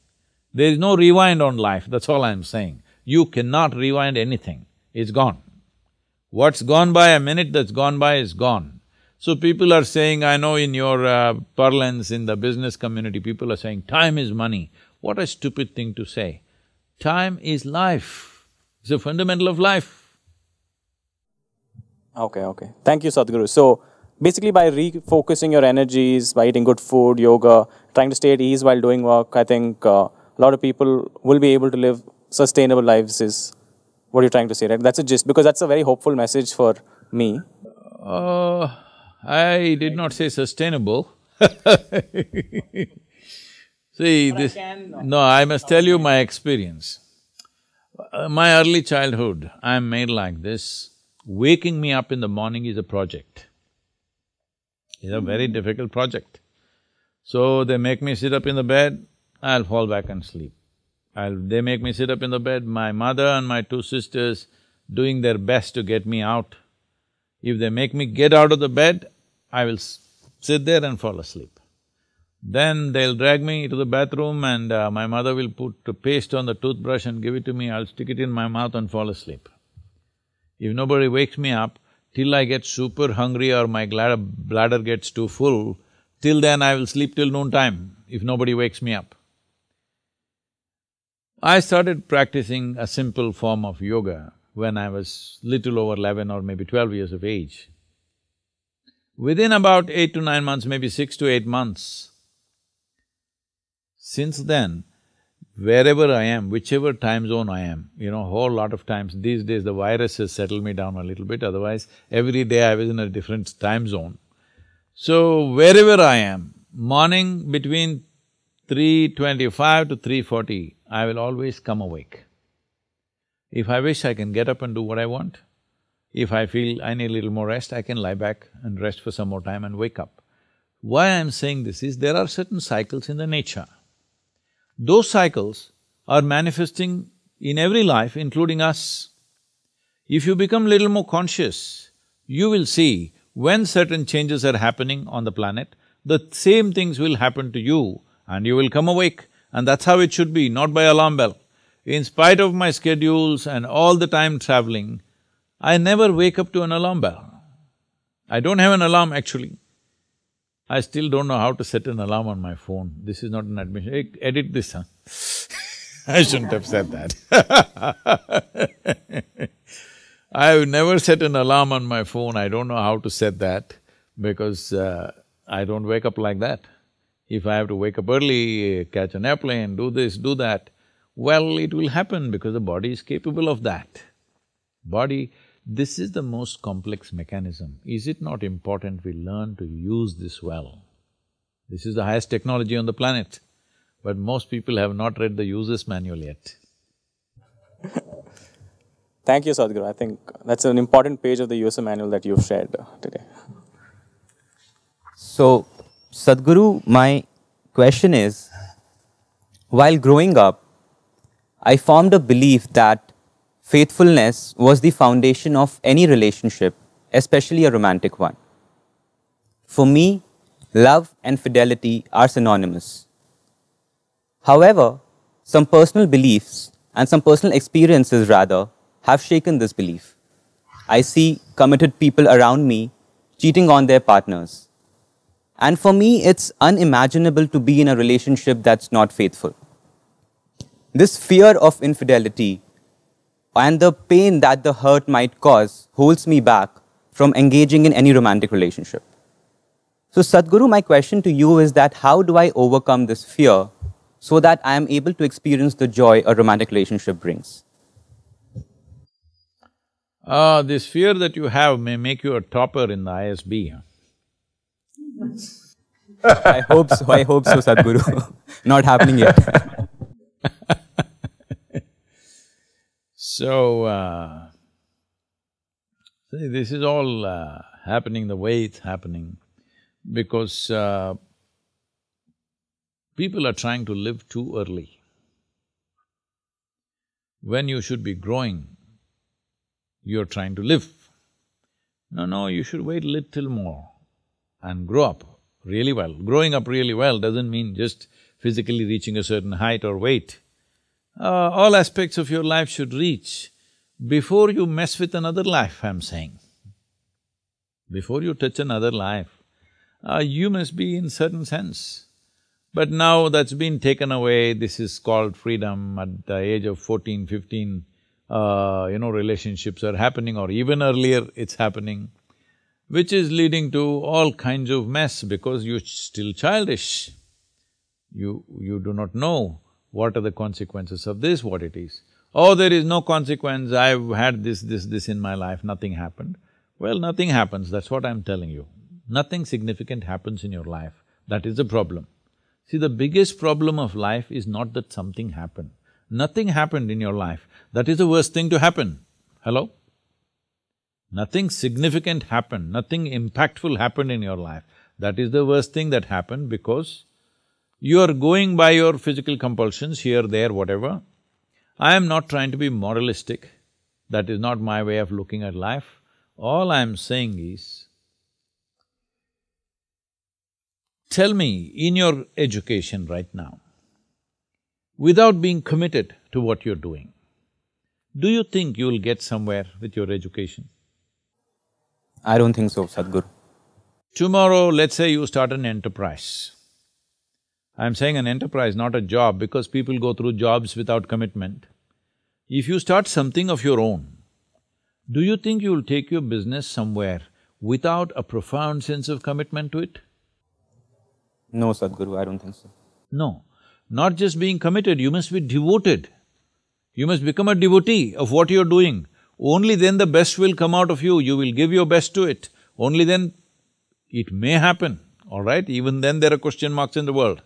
There is no rewind on life, that's all I'm saying. You cannot rewind anything, it's gone. What's gone by, a minute that's gone by is gone. So people are saying, I know in your parlance, in the business community, people are saying, time is money. What a stupid thing to say. Time is life. It's a fundamental of life. Okay, okay. Thank you, Sadhguru. So, basically by refocusing your energies, by eating good food, yoga, trying to stay at ease while doing work, I think a lot of people will be able to live sustainable lives is what you're trying to say, right? That's a gist, because that's a very hopeful message for me. I did not say sustainable. See, but this… No, I must tell you my experience. My early childhood, I'm made like this. Waking me up in the morning is a project. It's a very difficult project. So, they make me sit up in the bed, I'll fall back and sleep. They make me sit up in the bed, my mother and my two sisters doing their best to get me out. If they make me get out of the bed, I will sit there and fall asleep. Then they'll drag me to the bathroom and my mother will put paste on the toothbrush and give it to me, I'll stick it in my mouth and fall asleep. If nobody wakes me up, till I get super hungry or my bladder gets too full, till then I will sleep till noontime. if nobody wakes me up. I started practicing a simple form of yoga when I was little over 11 or maybe 12 years of age. Within about 8 to 9 months, maybe 6 to 8 months, since then, wherever I am, whichever time zone I am, you know, whole lot of times, these days the virus has settled me down a little bit, otherwise every day I was in a different time zone. So, wherever I am, morning between 3:25 to 3:40, I will always come awake. If I wish, I can get up and do what I want. If I feel I need a little more rest, I can lie back and rest for some more time and wake up. Why I'm saying this is, there are certain cycles in the nature. Those cycles are manifesting in every life, including us. If you become little more conscious, you will see when certain changes are happening on the planet, the same things will happen to you and you will come awake. And that's how it should be, not by alarm bell. In spite of my schedules and all the time traveling, I never wake up to an alarm bell. I don't have an alarm actually. I still don't know how to set an alarm on my phone. This is not an admission. Hey, edit this, huh? I shouldn't have said that. I've never set an alarm on my phone. I don't know how to set that because I don't wake up like that. If I have to wake up early, catch an airplane, do this, do that, well, it will happen because the body is capable of that. This is the most complex mechanism. Is it not important we learn to use this well? This is the highest technology on the planet, but most people have not read the user's manual yet. Thank you, Sadhguru. I think that's an important page of the user manual that you've shared today. So, Sadhguru, my question is, while growing up, I formed a belief that faithfulness was the foundation of any relationship, especially a romantic one. For me, love and fidelity are synonymous. However, some personal beliefs and some personal experiences rather have shaken this belief. I see committed people around me cheating on their partners. And for me, it's unimaginable to be in a relationship that's not faithful. This fear of infidelity and the pain that the hurt might cause holds me back from engaging in any romantic relationship. So Sadhguru, my question to you is that how do I overcome this fear so that I am able to experience the joy a romantic relationship brings? This fear that you have may make you a topper in the ISB, huh? I hope so, Sadhguru. Not happening yet. So, see, this is all happening the way it's happening because people are trying to live too early. When you should be growing, you're trying to live. No, you should wait little more and grow up really well. Growing up really well doesn't mean just physically reaching a certain height or weight. All aspects of your life should reach before you mess with another life, I'm saying. Before you touch another life, you must be in certain sense. But now that's been taken away, this is called freedom. At the age of 14, 15, you know, relationships are happening or even earlier it's happening, which is leading to all kinds of mess because you're still childish. You do not know what are the consequences of this, what it is. Oh, there is no consequence, I've had this, this, this in my life, nothing happened. Well, nothing happens, that's what I'm telling you. Nothing significant happens in your life, that is the problem. See, the biggest problem of life is not that something happened. Nothing happened in your life, that is the worst thing to happen. Hello? Nothing significant happened, nothing impactful happened in your life. That is the worst thing that happened because you are going by your physical compulsions here, there, whatever. I am not trying to be moralistic, that is not my way of looking at life. All I am saying is, tell me, in your education right now, without being committed to what you're doing, do you think you'll get somewhere with your education? I don't think so, Sadhguru. Tomorrow, let's say you start an enterprise. I'm saying an enterprise, not a job, because people go through jobs without commitment. If you start something of your own, do you think you'll take your business somewhere without a profound sense of commitment to it? No, Sadhguru, I don't think so. No. Not just being committed, you must be devoted. You must become a devotee of what you're doing. Only then the best will come out of you, you will give your best to it. Only then it may happen, all right? Even then there are question marks in the world.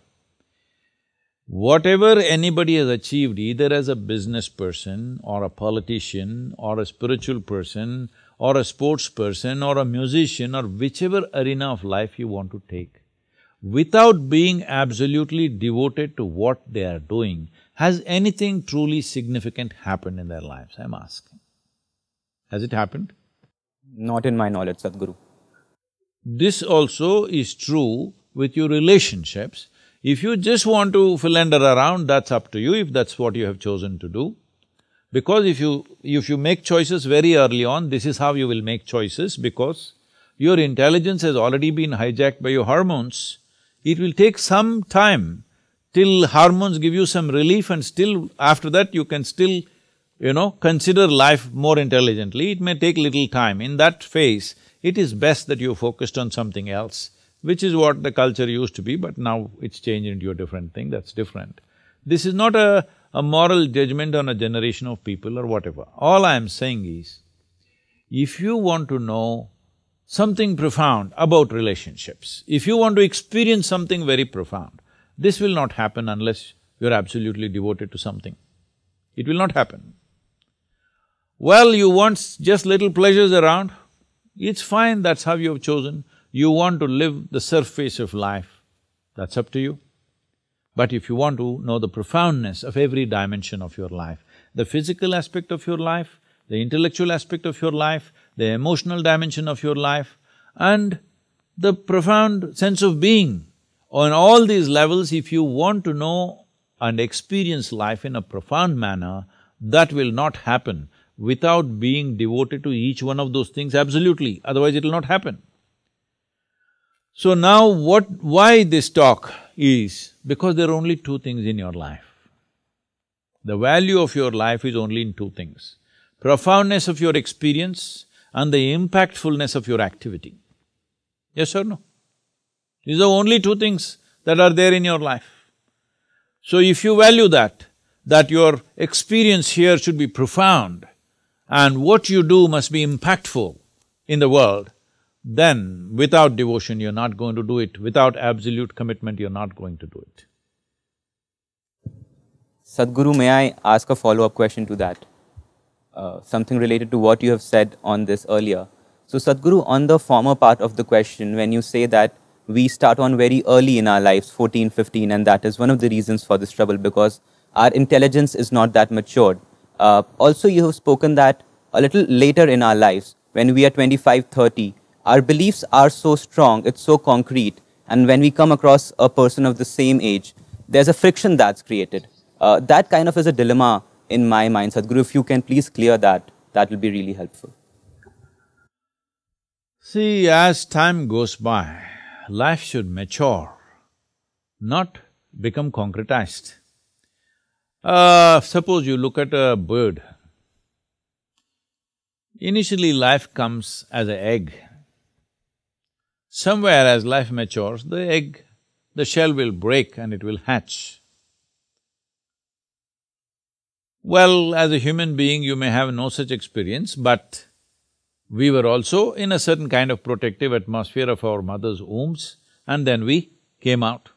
Whatever anybody has achieved, either as a business person or a politician or a spiritual person or a sports person or a musician or whichever arena of life you want to take, without being absolutely devoted to what they are doing, has anything truly significant happened in their lives? I'm asking. Has it happened? Not in my knowledge, Sadhguru. This also is true with your relationships. If you just want to philander around, that's up to you, if that's what you have chosen to do. Because if you make choices very early on, this is how you will make choices, because your intelligence has already been hijacked by your hormones. It will take some time till hormones give you some relief, and still after that you can still, you know, consider life more intelligently. It may take little time. In that phase, it is best that you focused on something else, which is what the culture used to be, but now it's changed into a different thing, that's different. This is not a moral judgment on a generation of people or whatever. All I am saying is, if you want to know something profound about relationships, if you want to experience something very profound, this will not happen unless you're absolutely devoted to something. It will not happen. Well, you want just little pleasures around, it's fine, that's how you have chosen. You want to live the surface of life, that's up to you. But if you want to know the profoundness of every dimension of your life, the physical aspect of your life, the intellectual aspect of your life, the emotional dimension of your life, and the profound sense of being, on all these levels, if you want to know and experience life in a profound manner, that will not happen without being devoted to each one of those things absolutely, otherwise it will not happen. So now why this talk is, because there are only two things in your life. The value of your life is only in two things: profoundness of your experience and the impactfulness of your activity. Yes or no? These are only two things that are there in your life. So if you value that your experience here should be profound and what you do must be impactful in the world, then without devotion, you're not going to do it. Without absolute commitment, you're not going to do it. Sadhguru, may I ask a follow-up question to that? Something related to what you have said on this earlier. So, Sadhguru, on the former part of the question, when you say that we start on very early in our lives, 14, 15, and that is one of the reasons for this trouble, because our intelligence is not that matured. Also, you have spoken that a little later in our lives, when we are 25, 30, our beliefs are so strong, it's so concrete, and when we come across a person of the same age, there's a friction that's created. That kind of is a dilemma in my mind. Sadhguru, if you can please clear that, that will be really helpful. See, as time goes by, life should mature, not become concretized. Suppose you look at a bird. Initially, life comes as an egg. Somewhere as life matures, the egg, the shell will break and it will hatch. Well, as a human being, you may have no such experience, but we were also in a certain kind of protective atmosphere of our mother's wombs, and then we came out.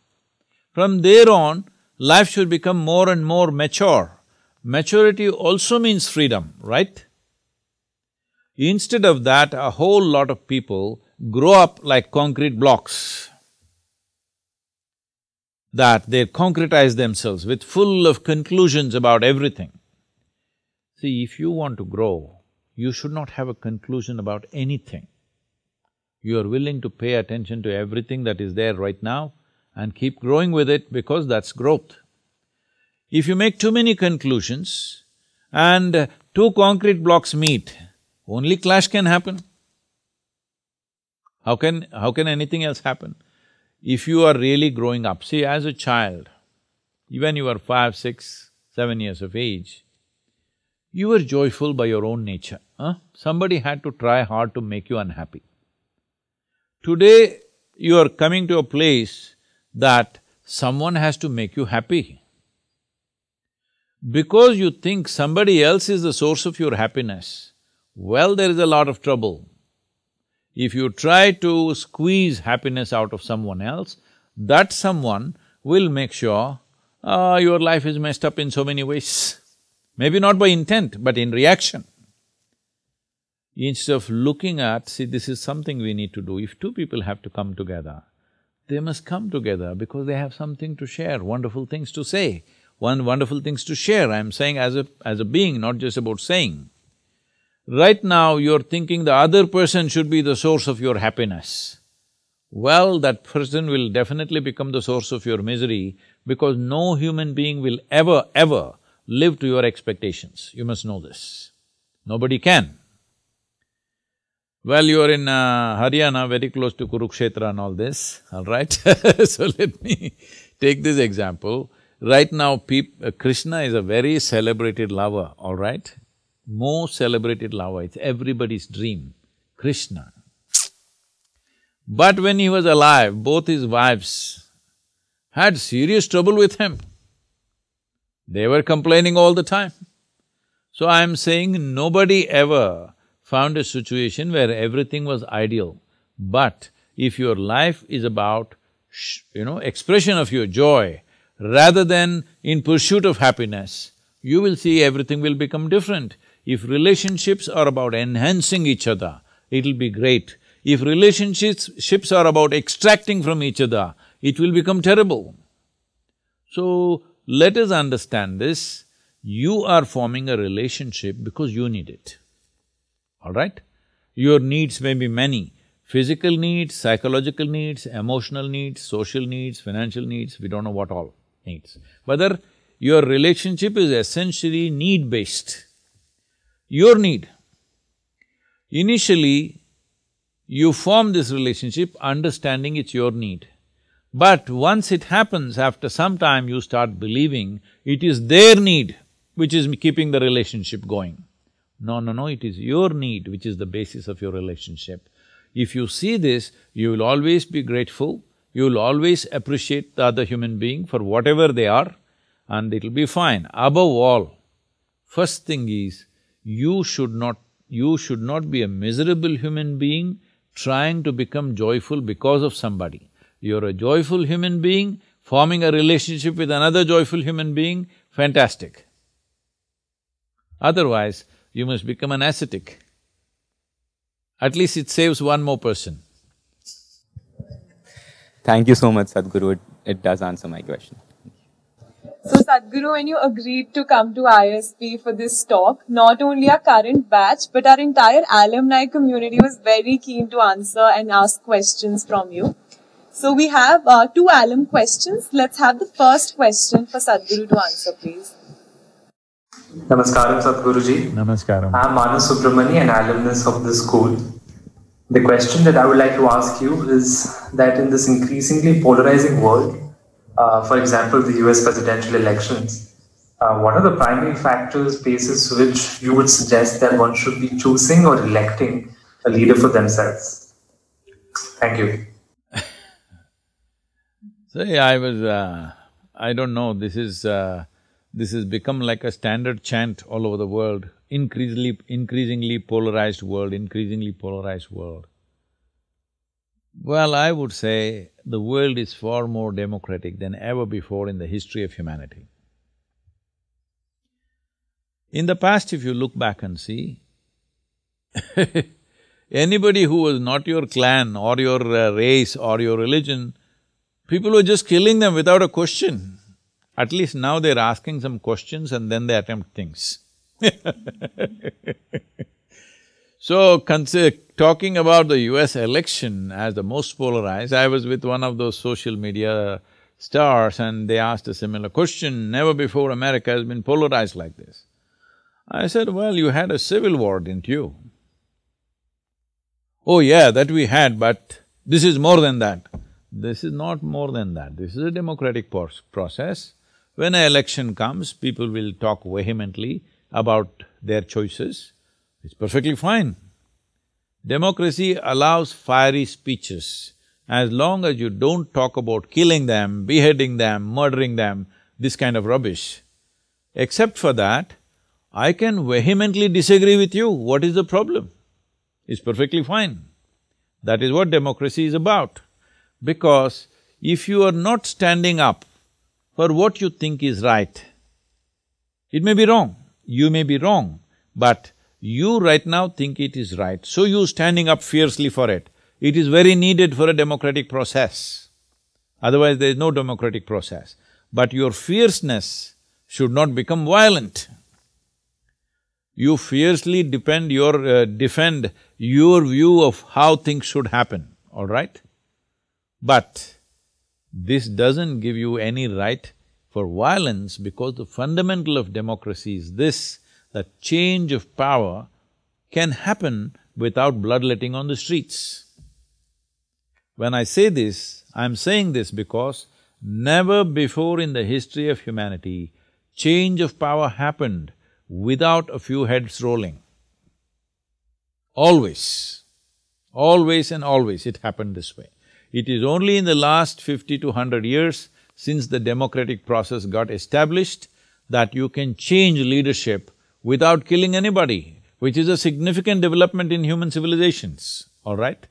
From there on, life should become more and more mature. Maturity also means freedom, right? Instead of that, a whole lot of people grow up like concrete blocks, that they concretize themselves with full of conclusions about everything. See, if you want to grow, you should not have a conclusion about anything. You are willing to pay attention to everything that is there right now and keep growing with it, because that's growth. If you make too many conclusions and two concrete blocks meet, only clash can happen. How can anything else happen? if you are really growing up. See, as a child, even you are 5, 6, 7 years of age, you were joyful by your own nature, huh? Somebody had to try hard to make you unhappy. Today, you are coming to a place that someone has to make you happy. Because you think somebody else is the source of your happiness, well, there is a lot of trouble. If you try to squeeze happiness out of someone else, that someone will make sure your life is messed up in so many ways. Maybe not by intent, but in reaction. Instead of looking at, see, this is something we need to do. If two people have to come together, they must come together because they have something to share, wonderful things to say, wonderful things to share. I'm saying as a being, not just about saying. Right now, you're thinking the other person should be the source of your happiness. Well, that person will definitely become the source of your misery because no human being will ever, ever live to your expectations. You must know this. Nobody can. Well, you're in Haryana, very close to Kurukshetra and all this, all right? So let me take this example. Right now, Krishna is a very celebrated lover, all right? Most celebrated lover, it's everybody's dream, Krishna. But when he was alive, both his wives had serious trouble with him. They were complaining all the time. So I'm saying nobody ever found a situation where everything was ideal. But if your life is about, expression of your joy, rather than in pursuit of happiness, you will see everything will become different. If relationships are about enhancing each other, it'll be great. If relationships are about extracting from each other, it will become terrible. So, let us understand this, you are forming a relationship because you need it, all right? Your needs may be many, physical needs, psychological needs, emotional needs, social needs, financial needs, we don't know what all needs. Whether your relationship is essentially need-based. Your need. Initially, you form this relationship understanding it's your need. But once it happens, after some time you start believing it is their need which is keeping the relationship going. No, no, no, it is your need which is the basis of your relationship. If you see this, you will always be grateful, you will always appreciate the other human being for whatever they are, and it'll be fine. Above all, first thing is, you should not be a miserable human being trying to become joyful because of somebody. You're a joyful human being, forming a relationship with another joyful human being, fantastic. Otherwise, you must become an ascetic. At least it saves one more person. Thank you so much, Sadhguru. It does answer my question. So, Sadhguru, when you agreed to come to ISB for this talk, not only our current batch, but our entire alumni community was very keen to answer and ask questions from you. So, we have two alum questions. Let's have the first question for Sadhguru to answer, please. Namaskaram, Sadhguruji. Namaskaram. I am Manu Subramani, an alumnus of this school. The question that I would like to ask you is that in this increasingly polarizing world, for example, the US presidential elections, what are the primary factors, basis which you would suggest that one should be choosing or electing a leader for themselves? Thank you. See, I don't know, this has become like a standard chant all over the world, increasingly polarized world. Well, I would say the world is far more democratic than ever before in the history of humanity. In the past, if you look back and see, anybody who was not your clan or your race or your religion, people were just killing them without a question. At least now they're asking some questions and then they attempt things. So, talking about the US election as the most polarized, I was with one of those social media stars and they asked a similar question, never before America has been polarized like this. I said, well, you had a civil war, didn't you? Oh yeah, that we had, but this is more than that. This is not more than that, this is a democratic process. When an election comes, people will talk vehemently about their choices, it's perfectly fine. Democracy allows fiery speeches. As long as you don't talk about killing them, beheading them, murdering them, this kind of rubbish. Except for that, I can vehemently disagree with you, what is the problem? It's perfectly fine. That is what democracy is about. Because if you are not standing up for what you think is right, it may be wrong, you may be wrong, but you right now think it is right, so you standing up fiercely for it. It is very needed for a democratic process, otherwise there is no democratic process. But your fierceness should not become violent. You fiercely defend your view of how things should happen, all right? But this doesn't give you any right for violence, because the fundamental of democracy is this, that change of power can happen without bloodletting on the streets. When I say this, I'm saying this because never before in the history of humanity, change of power happened without a few heads rolling. Always, always and always it happened this way. It is only in the last 50 to 100 years since the democratic process got established that you can change leadership without killing anybody, which is a significant development in human civilizations, all right?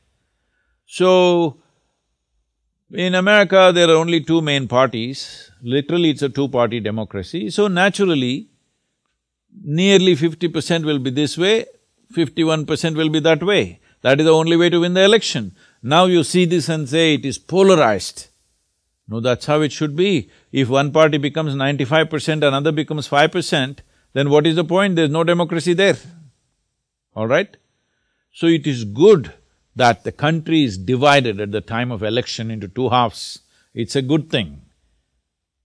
So, in America, there are only two main parties, literally it's a two-party democracy, so naturally, nearly 50% will be this way, 51% will be that way. That is the only way to win the election. Now you see this and say it is polarized. No, that's how it should be. If one party becomes 95%, another becomes 5%, then what is the point? There's no democracy there, all right? So it is good that the country is divided at the time of election into two halves. It's a good thing.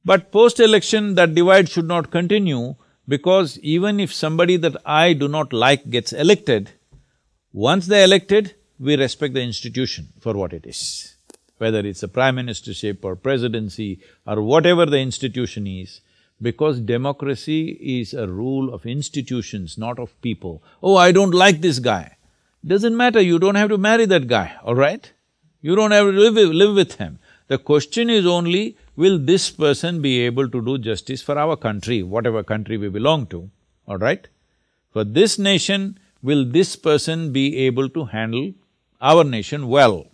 But post-election, that divide should not continue, because even if somebody that I do not like gets elected, once they're elected, we respect the institution for what it is. Whether it's a prime ministership or presidency or whatever the institution is, because democracy is a rule of institutions, not of people. Oh, I don't like this guy. Doesn't matter, you don't have to marry that guy, all right? You don't have to live with him. The question is only, will this person be able to do justice for our country, whatever country we belong to, all right? For this nation, will this person be able to handle our nation well?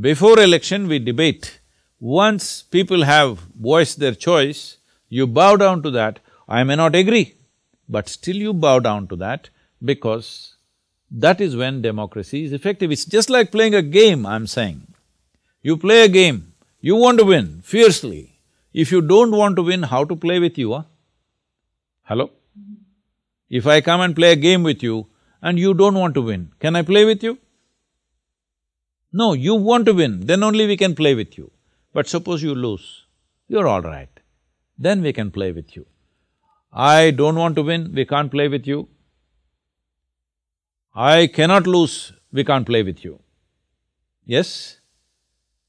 Before election, we debate. Once people have voiced their choice, you bow down to that. I may not agree, but still you bow down to that, because that is when democracy is effective. It's just like playing a game, I'm saying. You play a game, you want to win, fiercely. If you don't want to win, how to play with you, huh? Hello? If I come and play a game with you and you don't want to win, can I play with you? No, you want to win, then only we can play with you. But suppose you lose, you're all right. Then we can play with you. I don't want to win, we can't play with you. I cannot lose, we can't play with you. Yes?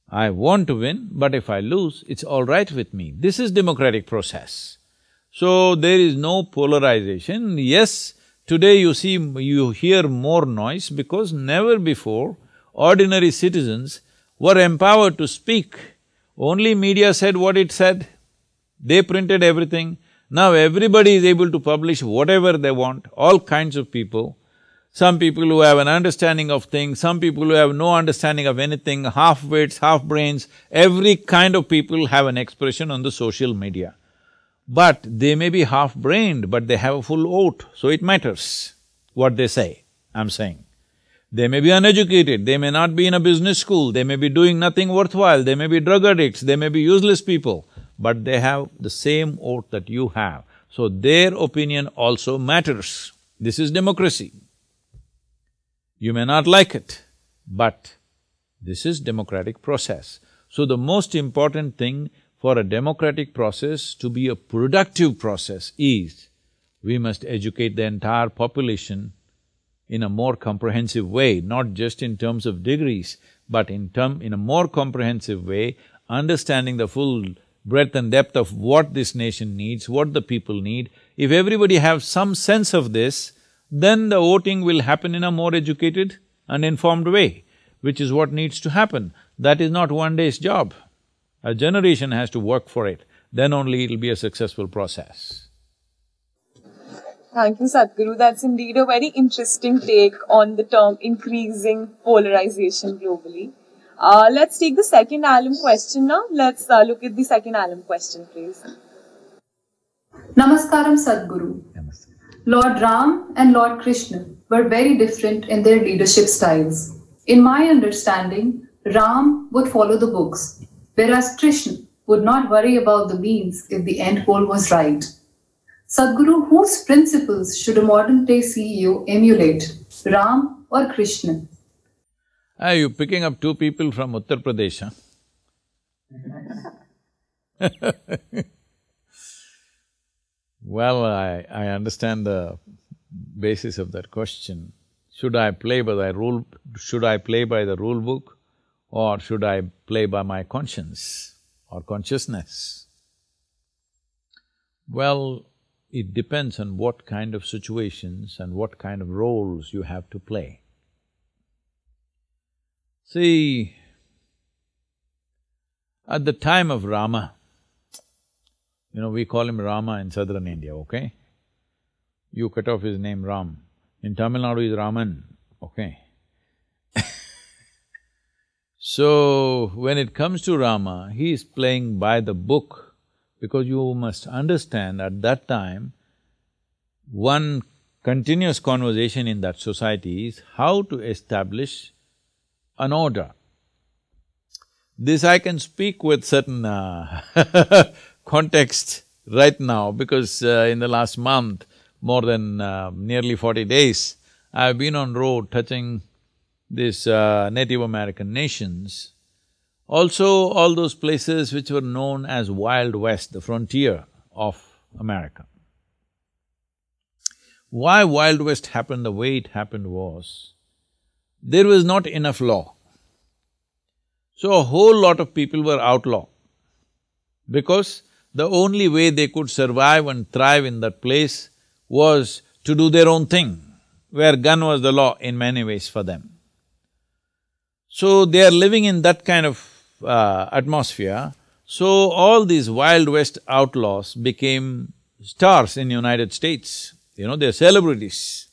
I want to win, but if I lose, it's all right with me. This is democratic process. So there is no polarization. Yes, today you see, you hear more noise because never before ordinary citizens were empowered to speak. Only media said what it said. They printed everything. Now everybody is able to publish whatever they want, all kinds of people. Some people who have an understanding of things, some people who have no understanding of anything, half-wits, half-brains, every kind of people have an expression on the social media. But they may be half-brained, but they have a full vote, so it matters what they say, I'm saying. They may be uneducated, they may not be in a business school, they may be doing nothing worthwhile, they may be drug addicts, they may be useless people, but they have the same vote that you have, so their opinion also matters. This is democracy. You may not like it, but this is democratic process. So the most important thing for a democratic process to be a productive process is, we must educate the entire population in a more comprehensive way, not just in terms of degrees, But in a more comprehensive way, understanding the full breadth and depth of what this nation needs, what the people need, if everybody have some sense of this, then the voting will happen in a more educated and informed way, which is what needs to happen. That is not one day's job. A generation has to work for it, then only it'll be a successful process. Thank you, Sadhguru. That's indeed a very interesting take on the term increasing polarization globally. Let's take the second alum question now. Let's look at the second alum question, please. Namaskaram, Sadhguru. Namaskaram. Lord Ram and Lord Krishna were very different in their leadership styles. In my understanding, Ram would follow the books, whereas Krishna would not worry about the means if the end goal was right. Sadhguru, whose principles should a modern-day CEO emulate, Ram or Krishna? Are you picking up two people from Uttar Pradesh, huh? Well, I understand the basis of that question. Should I play by the rule book, or should I play by my conscience or consciousness? Well, it depends on what kind of situations and what kind of roles you have to play. See, at the time of Rama, you know, we call him Rama in southern India, okay? You cut off his name Ram. In Tamil Nadu, he's Raman, okay? So, when it comes to Rama, he is playing by the book, because you must understand at that time, one continuous conversation in that society is how to establish an order. This I can speak with certain context right now, because in the last month, more than nearly 40 days, I've been on road touching these Native American nations. Also, all those places which were known as Wild West, the frontier of America. Why Wild West happened the way it happened was, there was not enough law. So a whole lot of people were outlaw, because the only way they could survive and thrive in that place was to do their own thing, where gun was the law in many ways for them. So they are living in that kind of atmosphere, so all these Wild West outlaws became stars in United States. You know, they're celebrities.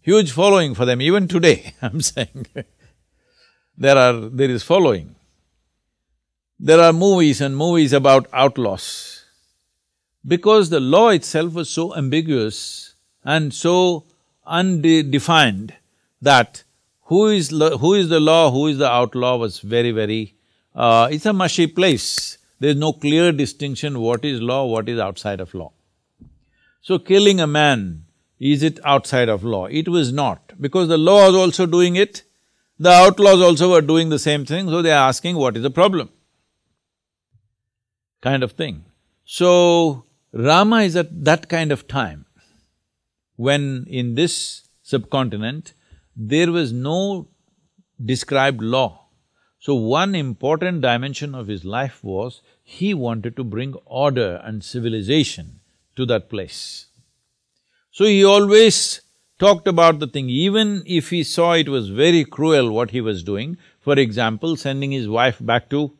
Huge following for them, even today, I'm saying. There is following. There are movies and movies about outlaws. Because the law itself was so ambiguous and so undefined that who is the law, who is the outlaw was very, very… it's a mushy place. There's no clear distinction what is law, what is outside of law. So killing a man, is it outside of law? It was not, because the law was also doing it, the outlaws also were doing the same thing, so they are asking what is the problem, kind of thing. So, Rama is at that kind of time, when in this subcontinent, there was no described law. So, one important dimension of his life was, he wanted to bring order and civilization to that place. So, he always talked about the thing, even if he saw it was very cruel what he was doing. For example, sending his wife back to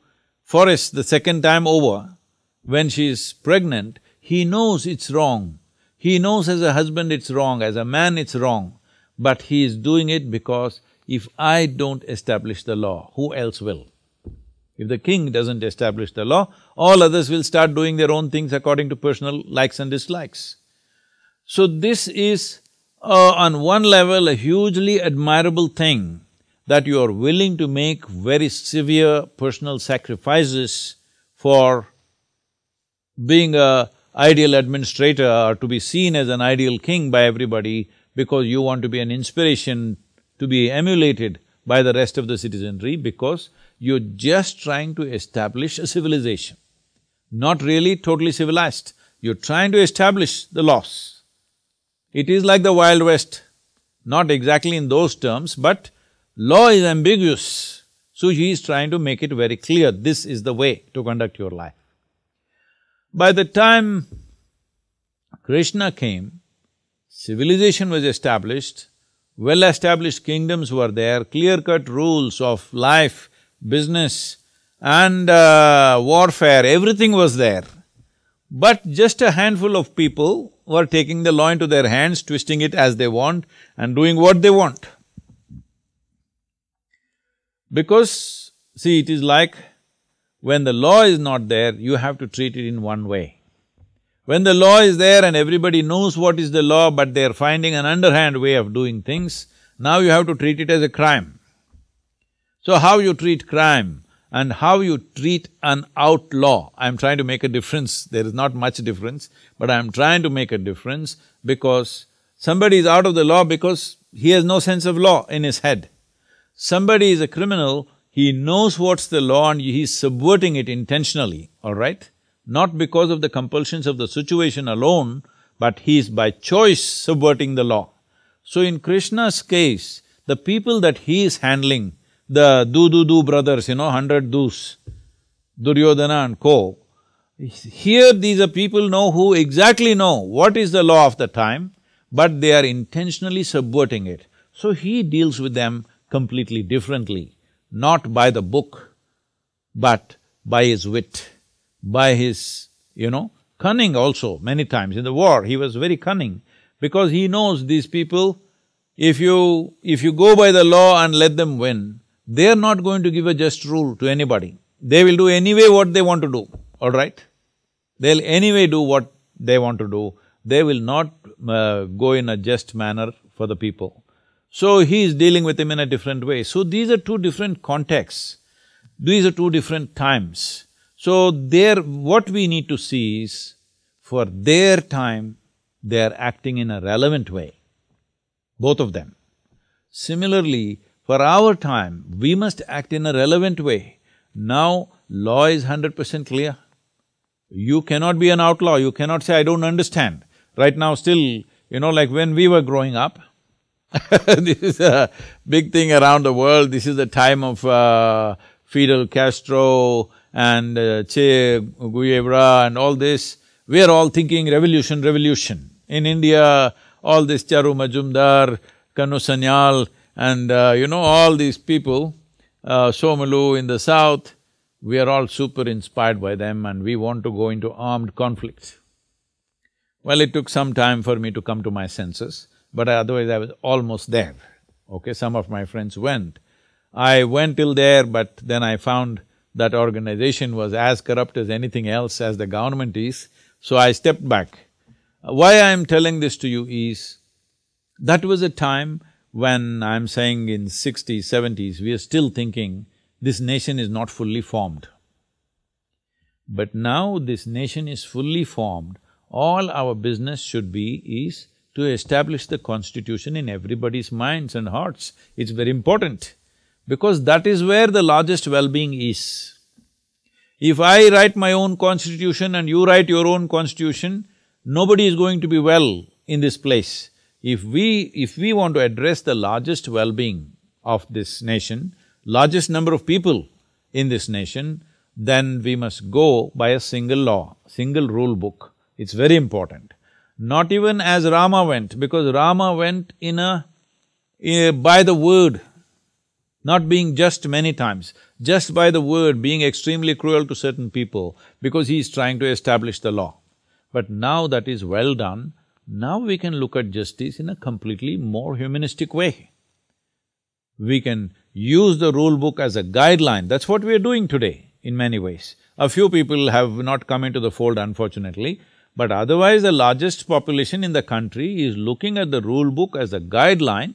forest the second time over, when she is pregnant, he knows it's wrong. He knows as a husband it's wrong, as a man it's wrong, but he is doing it because if I don't establish the law, who else will? If the king doesn't establish the law, all others will start doing their own things according to personal likes and dislikes. So this is, on one level, a hugely admirable thing, that you are willing to make very severe personal sacrifices for being an ideal administrator or to be seen as an ideal king by everybody, because you want to be an inspiration to be emulated by the rest of the citizenry, because you're just trying to establish a civilization. Not really totally civilized, you're trying to establish the laws. It is like the Wild West, not exactly in those terms, but law is ambiguous. So he is trying to make it very clear, this is the way to conduct your life. By the time Krishna came, civilization was established, well-established kingdoms were there, clear-cut rules of life, business and warfare, everything was there. But just a handful of people were taking the law into their hands, twisting it as they want and doing what they want. Because, see, it is like when the law is not there, you have to treat it in one way. When the law is there and everybody knows what is the law, but they are finding an underhand way of doing things, now you have to treat it as a crime. So how you treat crime and how you treat an outlaw, I'm trying to make a difference, there is not much difference, but I'm trying to make a difference because somebody is out of the law because he has no sense of law in his head. Somebody is a criminal, he knows what's the law and he's subverting it intentionally, all right? Not because of the compulsions of the situation alone, but he is by choice subverting the law. So in Krishna's case, the people that he is handling, the do-do-do brothers, 100 dos, Duryodhana and co. Here these are people who exactly know what is the law of the time, but they are intentionally subverting it. So he deals with them completely differently, not by the book, but by his wit, by his, cunning also. Many times in the war, he was very cunning because he knows these people, if you go by the law and let them win, they are not going to give a just rule to anybody. They will do anyway what they want to do, all right? They'll anyway do what they want to do. They will not go in a just manner for the people. So he is dealing with him in a different way. So these are two different contexts, these are two different times. So what we need to see is, for their time, they are acting in a relevant way, both of them. Similarly, for our time, we must act in a relevant way. Now, law is 100% clear. You cannot be an outlaw, you cannot say, I don't understand. Right now still, like when we were growing up, this is a big thing around the world, this is the time of Fidel Castro and Che Guevara and all this. We are all thinking revolution, revolution. In India, all this Charu Majumdar, Kanu Sanyal, and all these people, Somalu in the south, we are all super inspired by them and we want to go into armed conflict. Well, it took some time for me to come to my senses, but otherwise I was almost there, okay? Some of my friends went. I went till there, but then I found that organization was as corrupt as anything else as the government is, so I stepped back. Why I'm telling this to you is, that was a time when I'm saying in 60s, 70s, we are still thinking this nation is not fully formed. But now this nation is fully formed, all our business should be is to establish the constitution in everybody's minds and hearts. It's very important because that is where the largest well-being is. If I write my own constitution and you write your own constitution, nobody is going to be well in this place. If we want to address the largest well-being of this nation, largest number of people in this nation, then we must go by a single law, single rule book. It's very important. Not even as Rama went, because Rama went by the word, not being just many times, just by the word, being extremely cruel to certain people, because he is trying to establish the law. But now that is well done, now we can look at justice in a completely more humanistic way. We can use the rule book as a guideline, that's what we are doing today in many ways. A few people have not come into the fold unfortunately, but otherwise the largest population in the country is looking at the rule book as a guideline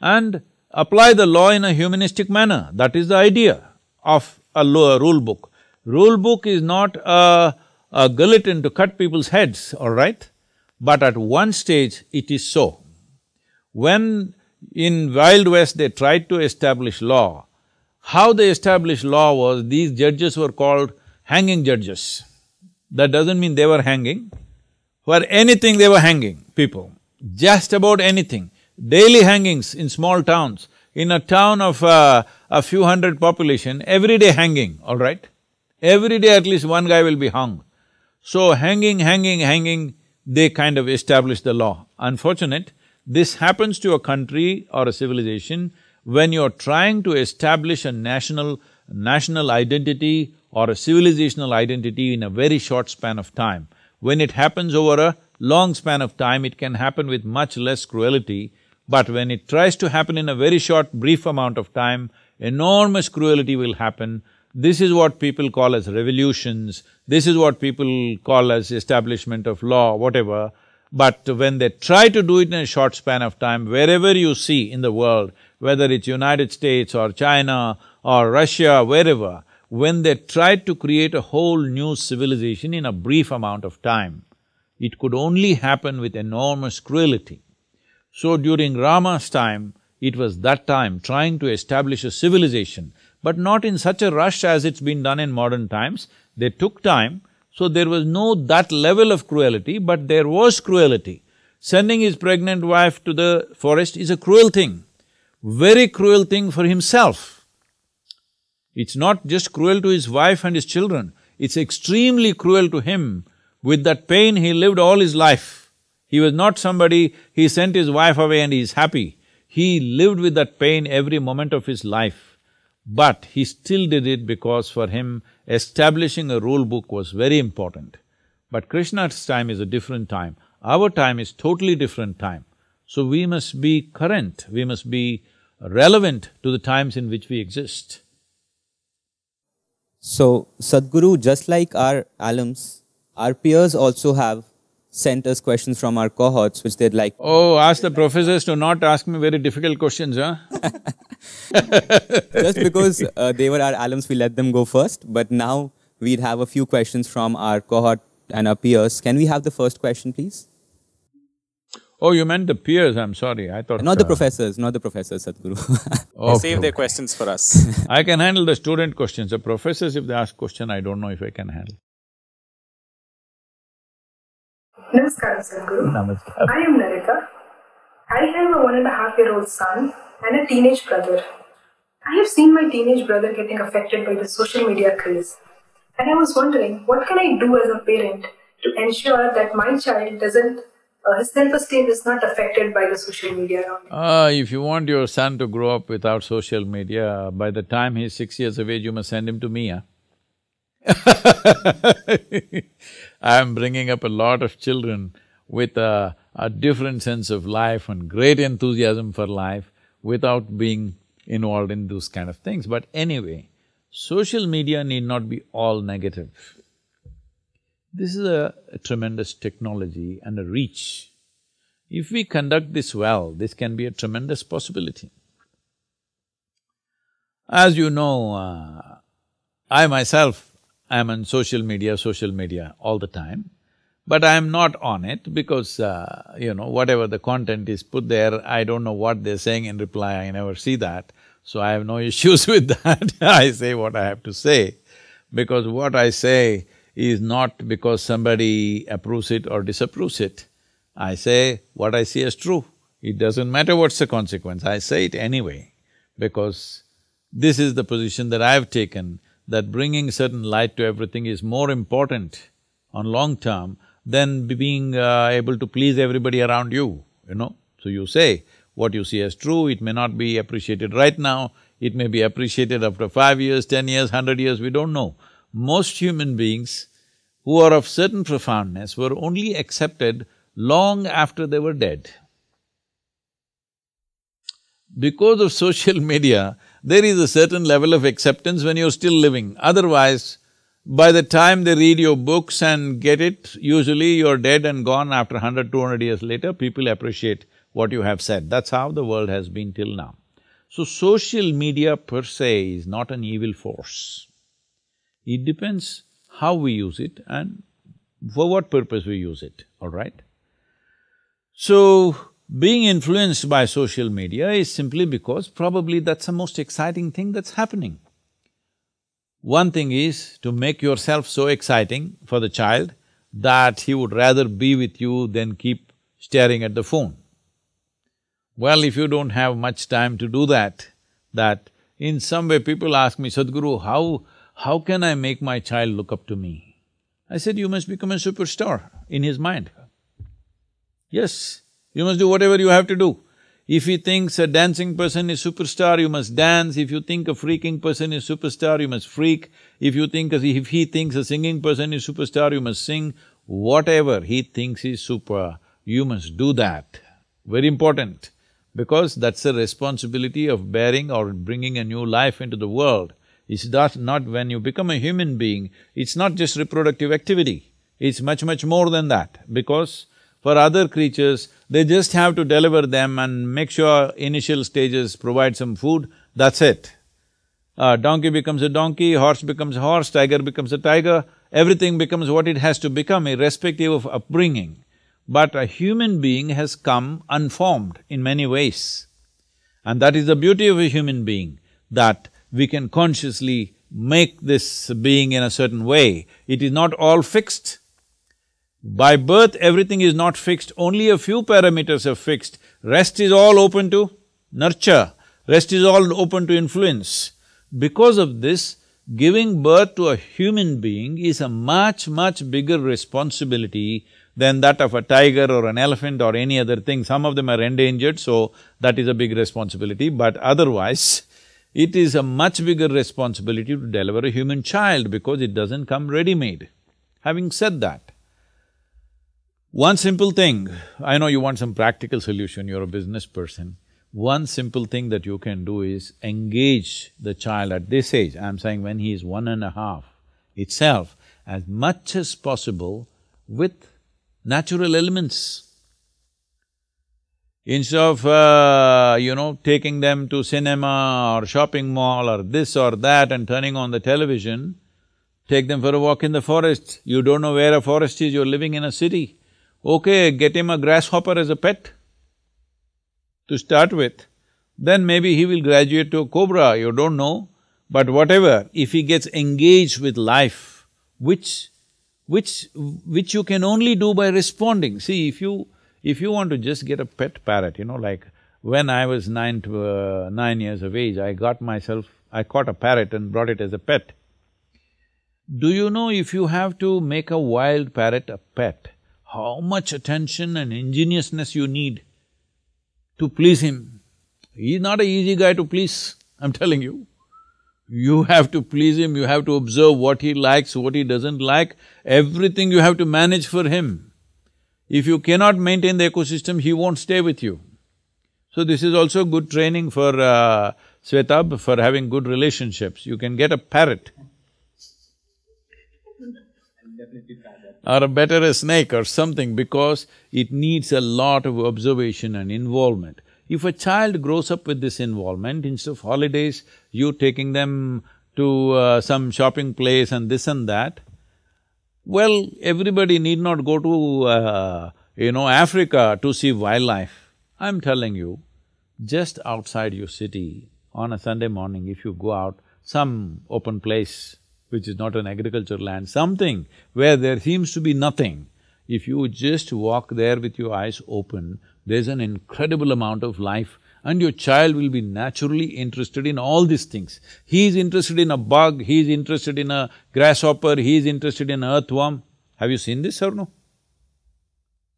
and apply the law in a humanistic manner. That is the idea of a rule book. Rule book is not a guillotine to cut people's heads, all right? But at one stage, it is so. When in Wild West they tried to establish law, how they established law was these judges were called hanging judges. That doesn't mean they were hanging. For anything they were hanging people, just about anything. Daily hangings in small towns. In a town of a few hundred population, every day hanging, all right? Every day at least one guy will be hung. So hanging, they kind of establish the law. Unfortunate, this happens to a country or a civilization when you're trying to establish a national identity or a civilizational identity in a very short span of time. When it happens over a long span of time, it can happen with much less cruelty, but when it tries to happen in a very short, brief amount of time, enormous cruelty will happen. This is what people call as revolutions, this is what people call as establishment of law, whatever. But when they try to do it in a short span of time, wherever you see in the world, whether it's United States or China or Russia, wherever, when they tried to create a whole new civilization in a brief amount of time, it could only happen with enormous cruelty. So during Rama's time, it was that time trying to establish a civilization, but not in such a rush as it's been done in modern times. They took time, so there was no that level of cruelty, but there was cruelty. Sending his pregnant wife to the forest is a cruel thing, very cruel thing for himself. It's not just cruel to his wife and his children, it's extremely cruel to him. With that pain, he lived all his life. He was not somebody, he sent his wife away and he's happy. He lived with that pain every moment of his life. But he still did it because for him, establishing a rule book was very important. But Krishna's time is a different time. Our time is totally different time. So we must be current, we must be relevant to the times in which we exist. So, Sadhguru, just like our alums, our peers also have sent us questions from our cohorts which they'd like… Oh, ask the professors to not ask me very difficult questions, huh? Just because they were our alums, we let them go first, but now we'd have a few questions from our cohort and our peers. Can we have the first question, please? Oh, you meant the peers, I'm sorry, I thought… Not the professors, not the professors, Sadhguru. Okay. Save their questions for us. I can handle the student questions. The professors, if they ask question, I don't know if I can handle. Namaskar, Sadhguru. Namaskar. I am Nareka. I have a 1.5-year-old son and a teenage brother. I have seen my teenage brother getting affected by the social media craze. And I was wondering, what can I do as a parent to ensure that my child doesn't… his self-esteem is not affected by the social media around him? If you want your son to grow up without social media, by the time he's 6 years of age, you must send him to me, huh? I'm bringing up a lot of children with a different sense of life and great enthusiasm for life without being involved in those kind of things. But anyway, social media need not be all negative. This is a tremendous technology and a reach. If we conduct this well, this can be a tremendous possibility. As you know, I myself, I am on social media all the time, but I am not on it because, you know, whatever the content is put there, I don't know what they're saying in reply, I never see that. So I have no issues with that. I say what I have to say, because what I say is not because somebody approves it or disapproves it. I say what I see as true. It doesn't matter what's the consequence, I say it anyway, because this is the position that I've taken, that bringing certain light to everything is more important on long term than being able to please everybody around you, you know. So you say, what you see as true, it may not be appreciated right now, it may be appreciated after 5 years, 10 years, 100 years, we don't know. Most human beings who are of certain profoundness were only accepted long after they were dead. Because of social media, there is a certain level of acceptance when you're still living. Otherwise, by the time they read your books and get it, usually you're dead and gone. After 100, 200 years later, people appreciate what you have said. That's how the world has been till now. So social media per se is not an evil force. It depends how we use it and for what purpose we use it, all right? So, being influenced by social media is simply because probably that's the most exciting thing that's happening. One thing is to make yourself so exciting for the child that he would rather be with you than keep staring at the phone. Well, if you don't have much time to do that, In some way, people ask me, Sadhguru, how can I make my child look up to me? I said, you must become a superstar in his mind. Yes, you must do whatever you have to do. If he thinks a dancing person is superstar, you must dance. If you think a freaking person is superstar, you must freak. If he thinks a singing person is superstar, you must sing. Whatever he thinks is super, you must do that. Very important, because that's the responsibility of bearing or bringing a new life into the world. It's not when you become a human being, it's not just reproductive activity. It's much more than that, because for other creatures, they just have to deliver them and make sure initial stages provide some food, that's it. A donkey becomes a donkey, horse becomes a horse, tiger becomes a tiger, everything becomes what it has to become irrespective of upbringing. But a human being has come unformed in many ways. And that is the beauty of a human being, that we can consciously make this being in a certain way. It is not all fixed. By birth, everything is not fixed, only a few parameters are fixed. Rest is all open to nurture, rest is all open to influence. Because of this, giving birth to a human being is a much bigger responsibility than that of a tiger or an elephant or any other thing. Some of them are endangered, so that is a big responsibility, but otherwise, it is a much bigger responsibility to deliver a human child because it doesn't come ready-made. Having said that, one simple thing, I know you want some practical solution, you're a business person. One simple thing that you can do is engage the child at this age, I'm saying when he is 1.5 itself, as much as possible with natural elements. Instead of, taking them to cinema or shopping mall or this or that and turning on the television, take them for a walk in the forest. You don't know where a forest is, you're living in a city. Okay, get him a grasshopper as a pet to start with, then maybe he will graduate to a cobra, you don't know. But whatever, if he gets engaged with life, which you can only do by responding. See, if you want to just get a pet parrot, like when I was 9 years of age, I caught a parrot and brought it as a pet. Do you know if you have to make a wild parrot a pet, how much attention and ingeniousness you need to please him? He's not an easy guy to please, I'm telling you. You have to please him, you have to observe what he likes, what he doesn't like, everything you have to manage for him. If you cannot maintain the ecosystem, he won't stay with you. So this is also good training for Svetabh, for having good relationships. You can get a parrot or a better snake or something, because it needs a lot of observation and involvement. If a child grows up with this involvement, instead of holidays, you taking them to some shopping place and this and that, well, everybody need not go to, Africa to see wildlife. I'm telling you, just outside your city, on a Sunday morning, if you go out, some open place, which is not an agricultural land, something where there seems to be nothing. If you just walk there with your eyes open, there's an incredible amount of life, and your child will be naturally interested in all these things. He is interested in a bug, he is interested in a grasshopper, he is interested in earthworm. Have you seen this or no?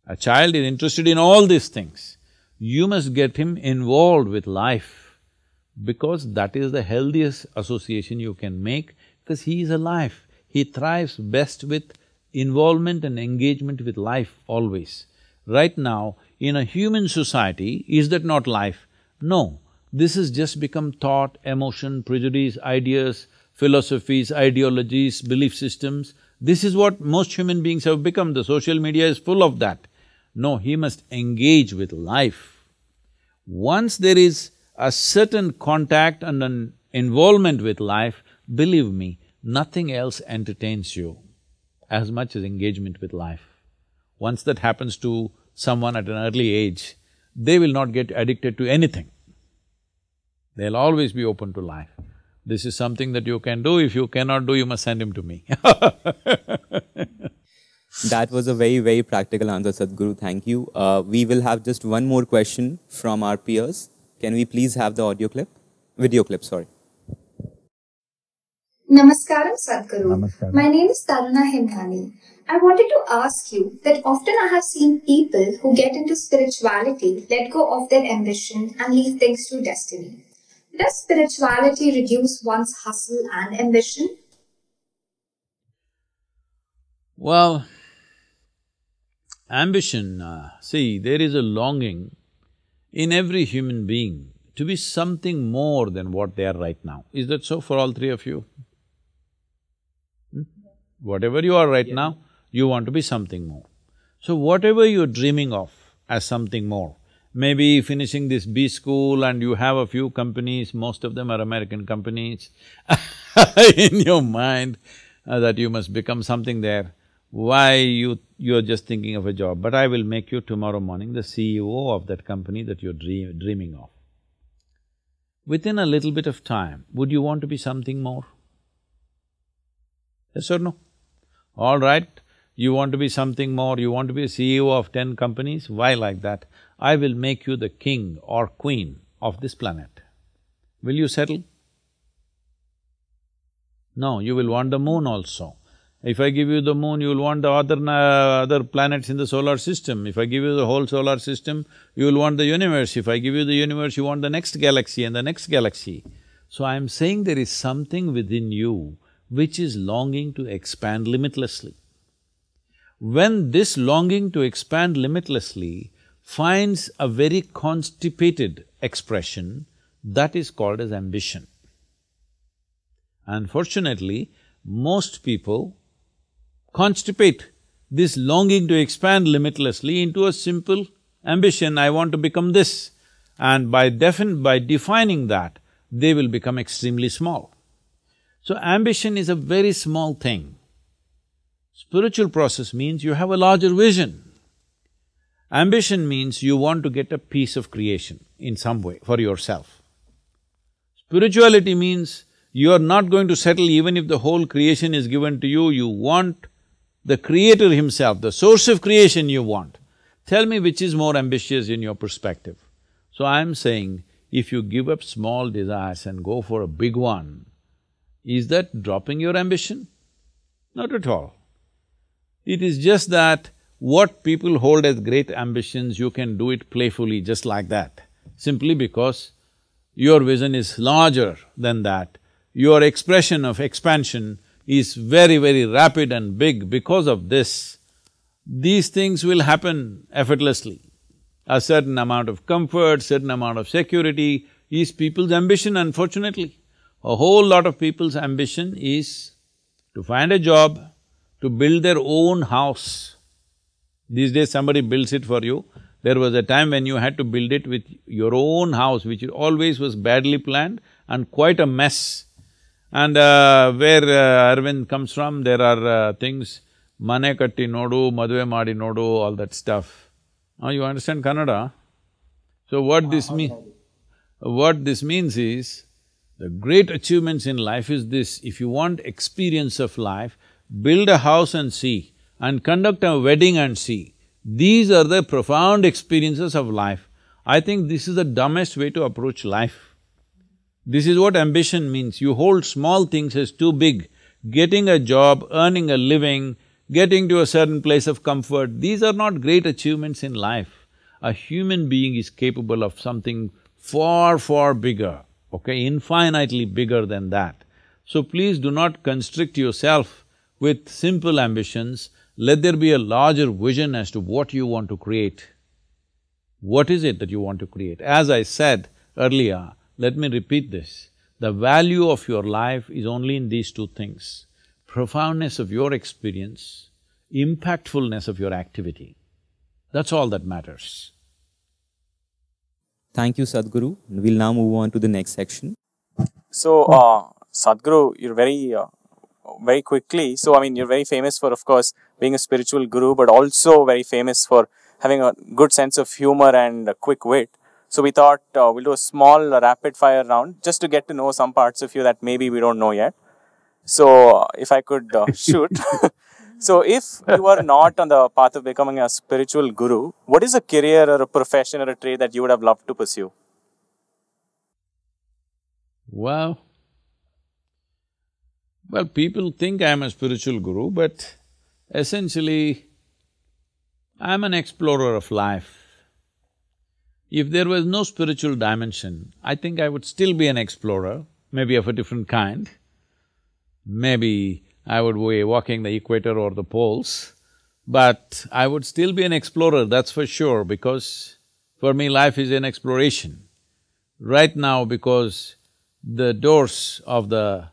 A child is interested in all these things. You must get him involved with life, because that is the healthiest association you can make, because he is alive. He thrives best with involvement and engagement with life always. Right now, in a human society, is that not life? No, this has just become thought, emotion, prejudice, ideas, philosophies, ideologies, belief systems. This is what most human beings have become. The social media is full of that. No, he must engage with life. Once there is a certain contact and an involvement with life, believe me, nothing else entertains you as much as engagement with life. Once that happens to someone at an early age, they will not get addicted to anything. They'll always be open to life. This is something that you can do. If you cannot do, you must send him to me That was a very practical answer, Sadhguru. Thank you. We will have just one more question from our peers. Can we please have the video clip, sorry. Namaskaram, Sadhguru. Namaskaram. My name is Taruna Hemani. I wanted to ask you that often I have seen people who get into spirituality let go of their ambition and leave things to destiny. Does spirituality reduce one's hustle and ambition? Well, ambition, see, there is a longing in every human being to be something more than what they are right now. Is that so for all three of you? Whatever you are right now, you want to be something more. So whatever you're dreaming of as something more, maybe finishing this B school and you have a few companies, most of them are American companies in your mind that you must become something there, why you're just thinking of a job, but I will make you tomorrow morning the CEO of that company that you're dreaming of. Within a little bit of time, would you want to be something more? Yes or no? All right, you want to be something more, you want to be a CEO of 10 companies, why like that? I will make you the king or queen of this planet. Will you settle? No, you will want the moon also. If I give you the moon, you will want the other planets in the solar system. If I give you the whole solar system, you will want the universe. If I give you the universe, you want the next galaxy and the next galaxy. So I am saying there is something within you which is longing to expand limitlessly. When this longing to expand limitlessly finds a very constipated expression, that is called as ambition. Unfortunately, most people constipate this longing to expand limitlessly into a simple ambition, I want to become this. And by defining that, they will become extremely small. So ambition is a very small thing. Spiritual process means you have a larger vision. Ambition means you want to get a piece of creation in some way for yourself. Spirituality means you are not going to settle even if the whole creation is given to you, you want the creator himself, the source of creation you want. Tell me which is more ambitious in your perspective. So I'm saying, if you give up small desires and go for a big one, is that dropping your ambition? Not at all. It is just that what people hold as great ambitions, you can do it playfully just like that, simply because your vision is larger than that. Your expression of expansion is very, very rapid and big. Because of this, these things will happen effortlessly. A certain amount of comfort, certain amount of security is people's ambition, unfortunately. A whole lot of people's ambition is to find a job, to build their own house. These days somebody builds it for you. There was a time when you had to build it with your own house, which always was badly planned and quite a mess. And where Arvind comes from, there are things, mane katti nodu, maduve madi nodu, all that stuff. Now you understand Kannada? So what this means is, the great achievements in life is this, if you want experience of life, build a house and see, and conduct a wedding and see. These are the profound experiences of life. I think this is the dumbest way to approach life. This is what ambition means, you hold small things as too big. Getting a job, earning a living, getting to a certain place of comfort, these are not great achievements in life. A human being is capable of something far, far bigger. Okay, infinitely bigger than that. So please do not constrict yourself with simple ambitions, let there be a larger vision as to what you want to create. What is it that you want to create? As I said earlier, let me repeat this, the value of your life is only in these two things, profoundness of your experience, impactfulness of your activity. That's all that matters. Thank you, Sadhguru. We'll now move on to the next section. So, Sadhguru, you're very quickly, so I mean, you're very famous for, of course, being a spiritual guru, but also very famous for having a good sense of humor and a quick wit. So we thought we'll do a small rapid fire round just to get to know some parts of you that maybe we don't know yet. So if I could shoot. So if you are not on the path of becoming a spiritual guru, what is a career or a profession or a trade that you would have loved to pursue? Well, Well, people think I'm a spiritual guru, but essentially, I'm an explorer of life. If there was no spiritual dimension, I think I would still be an explorer, maybe of a different kind. Maybe I would be walking the equator or the poles, but I would still be an explorer, that's for sure, because for me life is an exploration. Right now, because the doors of the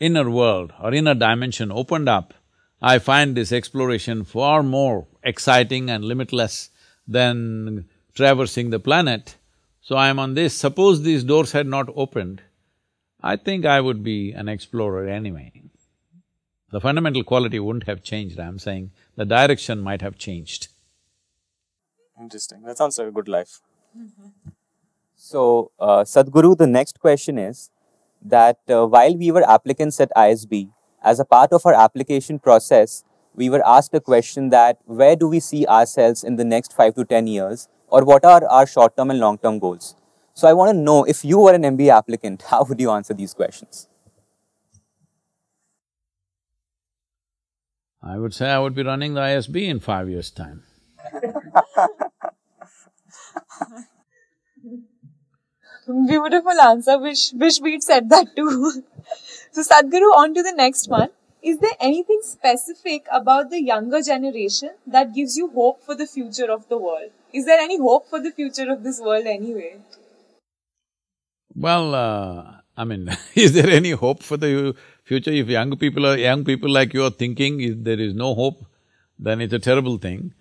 inner world or inner dimension opened up, I find this exploration far more exciting and limitless than traversing the planet. So I'm on this. Suppose these doors had not opened, I think I would be an explorer anyway. The fundamental quality wouldn't have changed, I'm saying the direction might have changed. Interesting. That sounds like a good life. Mm-hmm. So, Sadhguru, the next question is that while we were applicants at ISB, as a part of our application process, we were asked a question that where do we see ourselves in the next 5 to 10 years, or what are our short-term and long-term goals? So I want to know, if you were an MBA applicant, how would you answer these questions? I would say I would be running the ISB in 5 years' time. Beautiful answer, wish we'd said that too. So Sadhguru, on to the next one. Is there anything specific about the younger generation that gives you hope for the future of the world? Is there any hope for the future of this world anyway? Well, is there any hope for the future? If young people like you are thinking if there is no hope, then it's a terrible thing.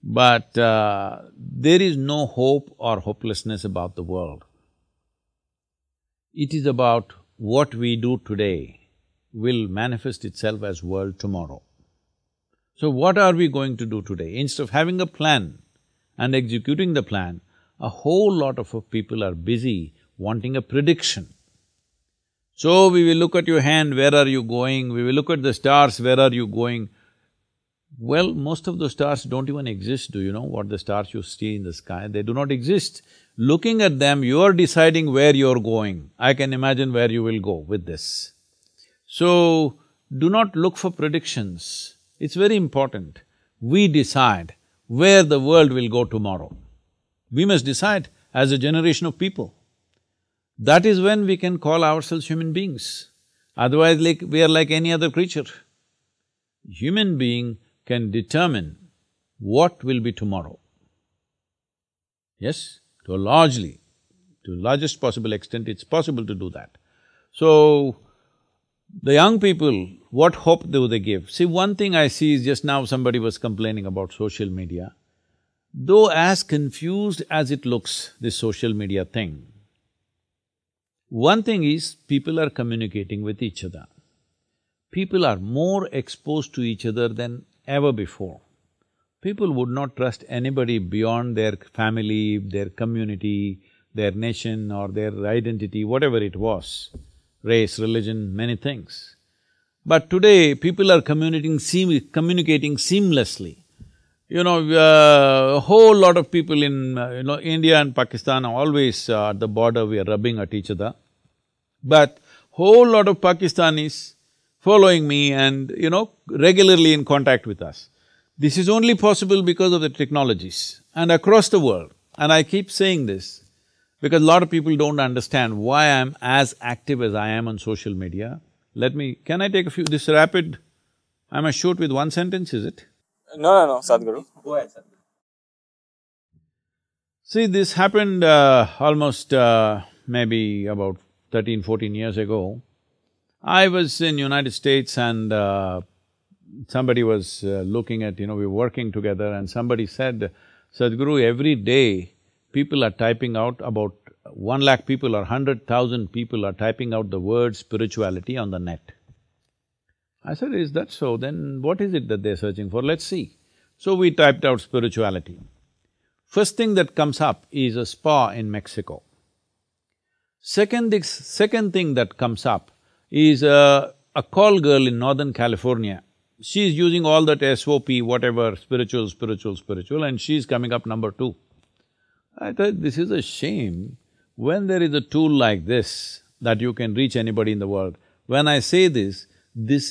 But there is no hope or hopelessness about the world. It is about what we do today will manifest itself as world tomorrow. So what are we going to do today? Instead of having a plan and executing the plan, a whole lot of people are busy wanting a prediction. So we will look at your hand, where are you going? We will look at the stars, where are you going? Well, most of the stars don't even exist. Do you know what the stars you see in the sky? They do not exist. Looking at them, you are deciding where you are going. I can imagine where you will go with this. So, do not look for predictions. It's very important. We decide where the world will go tomorrow. We must decide as a generation of people. That is when we can call ourselves human beings. Otherwise, like we are like any other creature. Human being can determine what will be tomorrow. Yes, to the largest possible extent, it's possible to do that. So, the young people, what hope do they give? See, one thing I see is just now somebody was complaining about social media. Though as confused as it looks, this social media thing, one thing is people are communicating with each other. People are more exposed to each other than ever before. People would not trust anybody beyond their family, their community, their nation or their identity, whatever it was. Race, religion, many things. But today, people are communicating seamlessly. You know, a whole lot of people in, India and Pakistan are always at the border, we are rubbing at each other. But whole lot of Pakistanis following me and, regularly in contact with us. This is only possible because of the technologies and across the world. And I keep saying this, because a lot of people don't understand why I'm as active as I am on social media. Can I take a few, this rapid, I must shoot with one sentence, is it? No, Sadhguru. Go ahead, Sadhguru. See, this happened almost maybe about 13, 14 years ago. I was in United States and somebody was looking at, we were working together and somebody said, Sadhguru, every day, people are typing out about 1 lakh people or 100,000 people are typing out the word spirituality on the net. I said, is that so? Then what is it that they're searching for? Let's see. So we typed out spirituality. First thing that comes up is a spa in Mexico. Second thing that comes up is a call girl in Northern California. She's using all that SOP, whatever, spiritual, and she's coming up number 2. I thought this is a shame. When there is a tool like this that you can reach anybody in the world, when I say this, This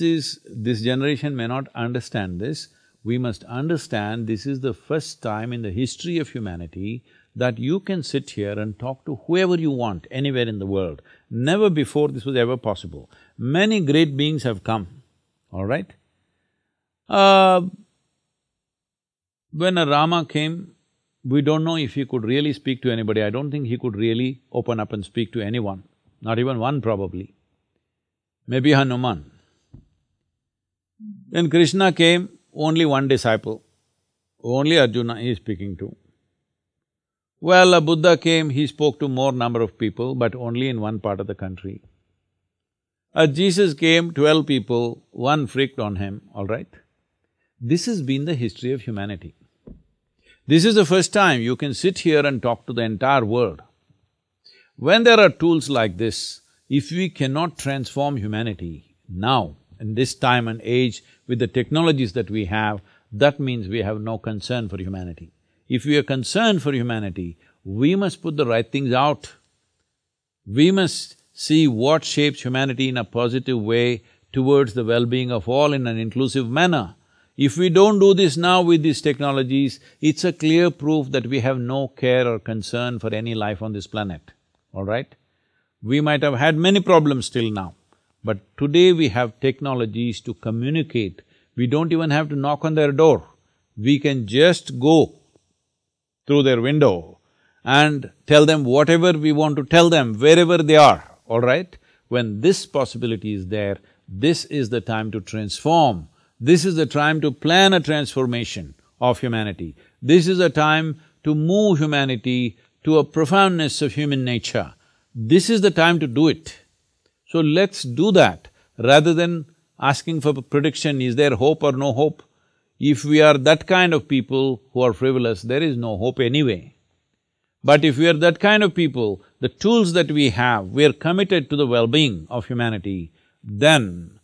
generation may not understand this. We must understand this is the first time in the history of humanity that you can sit here and talk to whoever you want, anywhere in the world. Never before this was ever possible. Many great beings have come, all right? When a Rama came, we don't know if he could really speak to anybody. I don't think he could really open up and speak to anyone, not even one probably, maybe Hanuman. When Krishna came, only one disciple, only Arjuna he is speaking to. Well, a Buddha came, he spoke to more number of people, but only in one part of the country. A Jesus came, 12 people, one freaked on him, all right? This has been the history of humanity. This is the first time you can sit here and talk to the entire world. When there are tools like this, if we cannot transform humanity now, in this time and age, with the technologies that we have, that means we have no concern for humanity. If we are concerned for humanity, we must put the right things out. We must see what shapes humanity in a positive way towards the well-being of all in an inclusive manner. If we don't do this now with these technologies, it's a clear proof that we have no care or concern for any life on this planet, all right? We might have had many problems till now, but today we have technologies to communicate. We don't even have to knock on their door. We can just go through their window and tell them whatever we want to tell them, wherever they are, all right? When this possibility is there, this is the time to transform. This is the time to plan a transformation of humanity. This is a time to move humanity to a profoundness of human nature. This is the time to do it. So let's do that rather than asking for prediction, is there hope or no hope? If we are that kind of people who are frivolous, there is no hope anyway. But if we are that kind of people, the tools that we have, we are committed to the well-being of humanity, then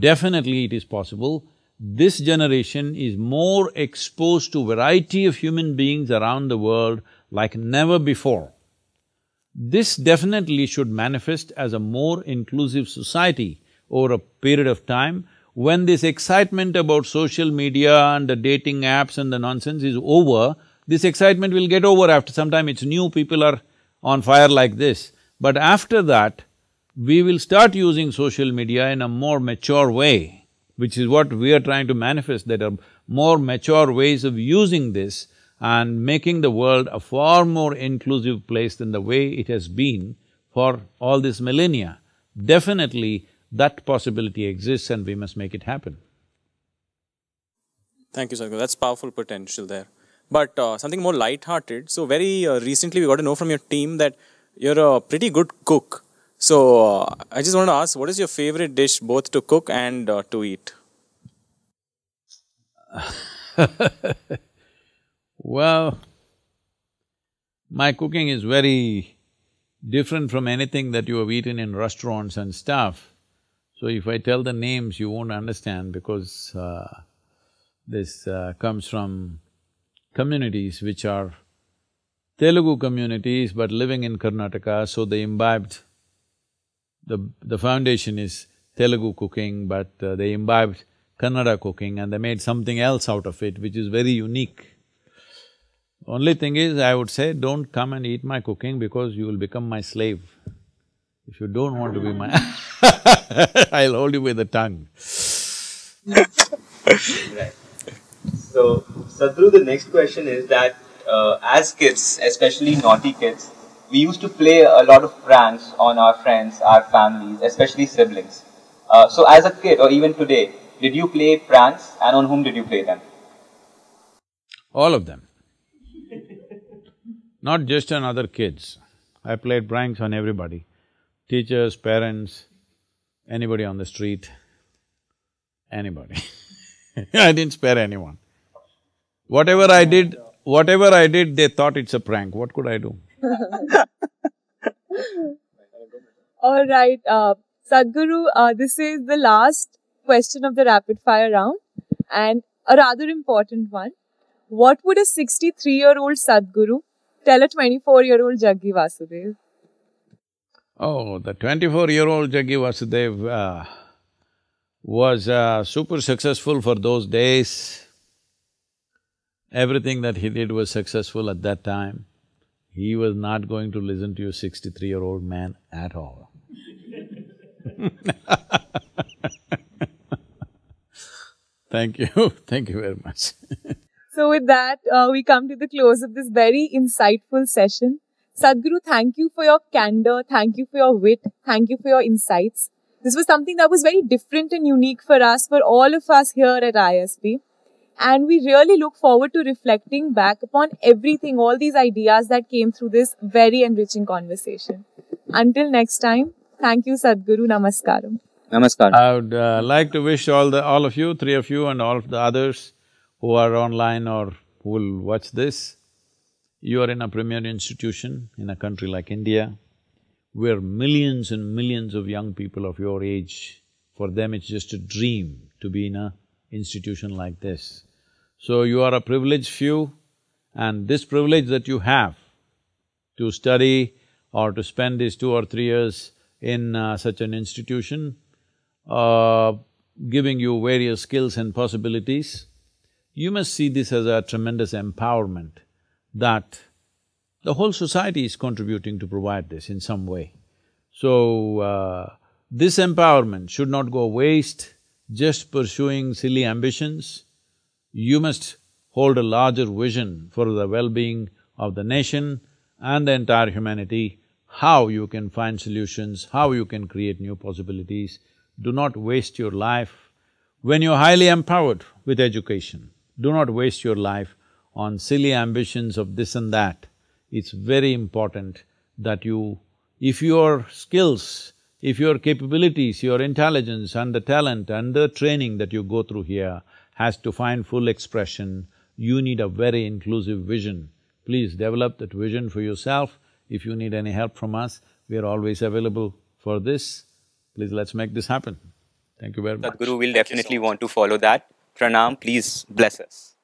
definitely it is possible. This generation is more exposed to variety of human beings around the world like never before. This definitely should manifest as a more inclusive society over a period of time. When this excitement about social media and the dating apps and the nonsense is over, this excitement will get over after some time. It's new, people are on fire like this. But after that, we will start using social media in a more mature way, which is what we are trying to manifest, that are more mature ways of using this and making the world a far more inclusive place than the way it has been for all this millennia. Definitely, that possibility exists and we must make it happen. Thank you, Sadhguru. That's powerful potential there. But something more light-hearted. So very recently we got to know from your team that you're a pretty good cook. So I just want to ask, what is your favorite dish both to cook and to eat? Well, my cooking is very different from anything that you have eaten in restaurants and stuff. So if I tell the names, you won't understand because this comes from communities which are Telugu communities but living in Karnataka, so they imbibed… the foundation is Telugu cooking, but they imbibed Kannada cooking and they made something else out of it, which is very unique. Only thing is, I would say, don't come and eat my cooking because you will become my slave. If you don't want to be my I'll hold you with the tongue. Right. So, Sadhguru, the next question is that as kids, especially naughty kids, we used to play a lot of pranks on our friends, our families, especially siblings. So, as a kid or even today, did you play pranks and on whom did you play them? All of them. Not just on other kids. I played pranks on everybody. Teachers, parents, anybody on the street, anybody. I didn't spare anyone. Whatever I did, they thought it's a prank. What could I do? All right, Sadhguru, this is the last question of the rapid fire round and a rather important one. What would a 63-year-old Sadhguru tell a 24-year-old Jaggi Vasudev? Oh, the 24-year-old Jaggi Vasudev, was super successful for those days. Everything that he did was successful at that time. He was not going to listen to a 63-year-old man at all. Thank you very much. So with that, we come to the close of this very insightful session. Sadhguru, thank you for your candor, thank you for your wit, thank you for your insights. This was something that was very different and unique for us, for all of us here at ISB. And we really look forward to reflecting back upon everything, all these ideas that came through this very enriching conversation. Until next time, thank you Sadhguru, namaskaram. Namaskar. I would like to wish all of you, three of you and all of the others who are online or who will watch this, you are in a premier institution in a country like India, where millions and millions of young people of your age, for them it's just a dream to be in an institution like this. So you are a privileged few, and this privilege that you have to study or to spend these 2 or 3 years in such an institution, giving you various skills and possibilities, you must see this as a tremendous empowerment that the whole society is contributing to provide this in some way. So, this empowerment should not go waste just pursuing silly ambitions. You must hold a larger vision for the well-being of the nation and the entire humanity, how you can find solutions, how you can create new possibilities. Do not waste your life. When you're highly empowered with education, do not waste your life on silly ambitions of this and that. It's very important that you… if your skills, if your capabilities, your intelligence and the talent and the training that you go through here has to find full expression, you need a very inclusive vision. Please develop that vision for yourself. If you need any help from us, we are always available for this. Please, let's make this happen. Thank you very much. Sadhguru, we'll definitely want to follow that. Pranam, please bless us.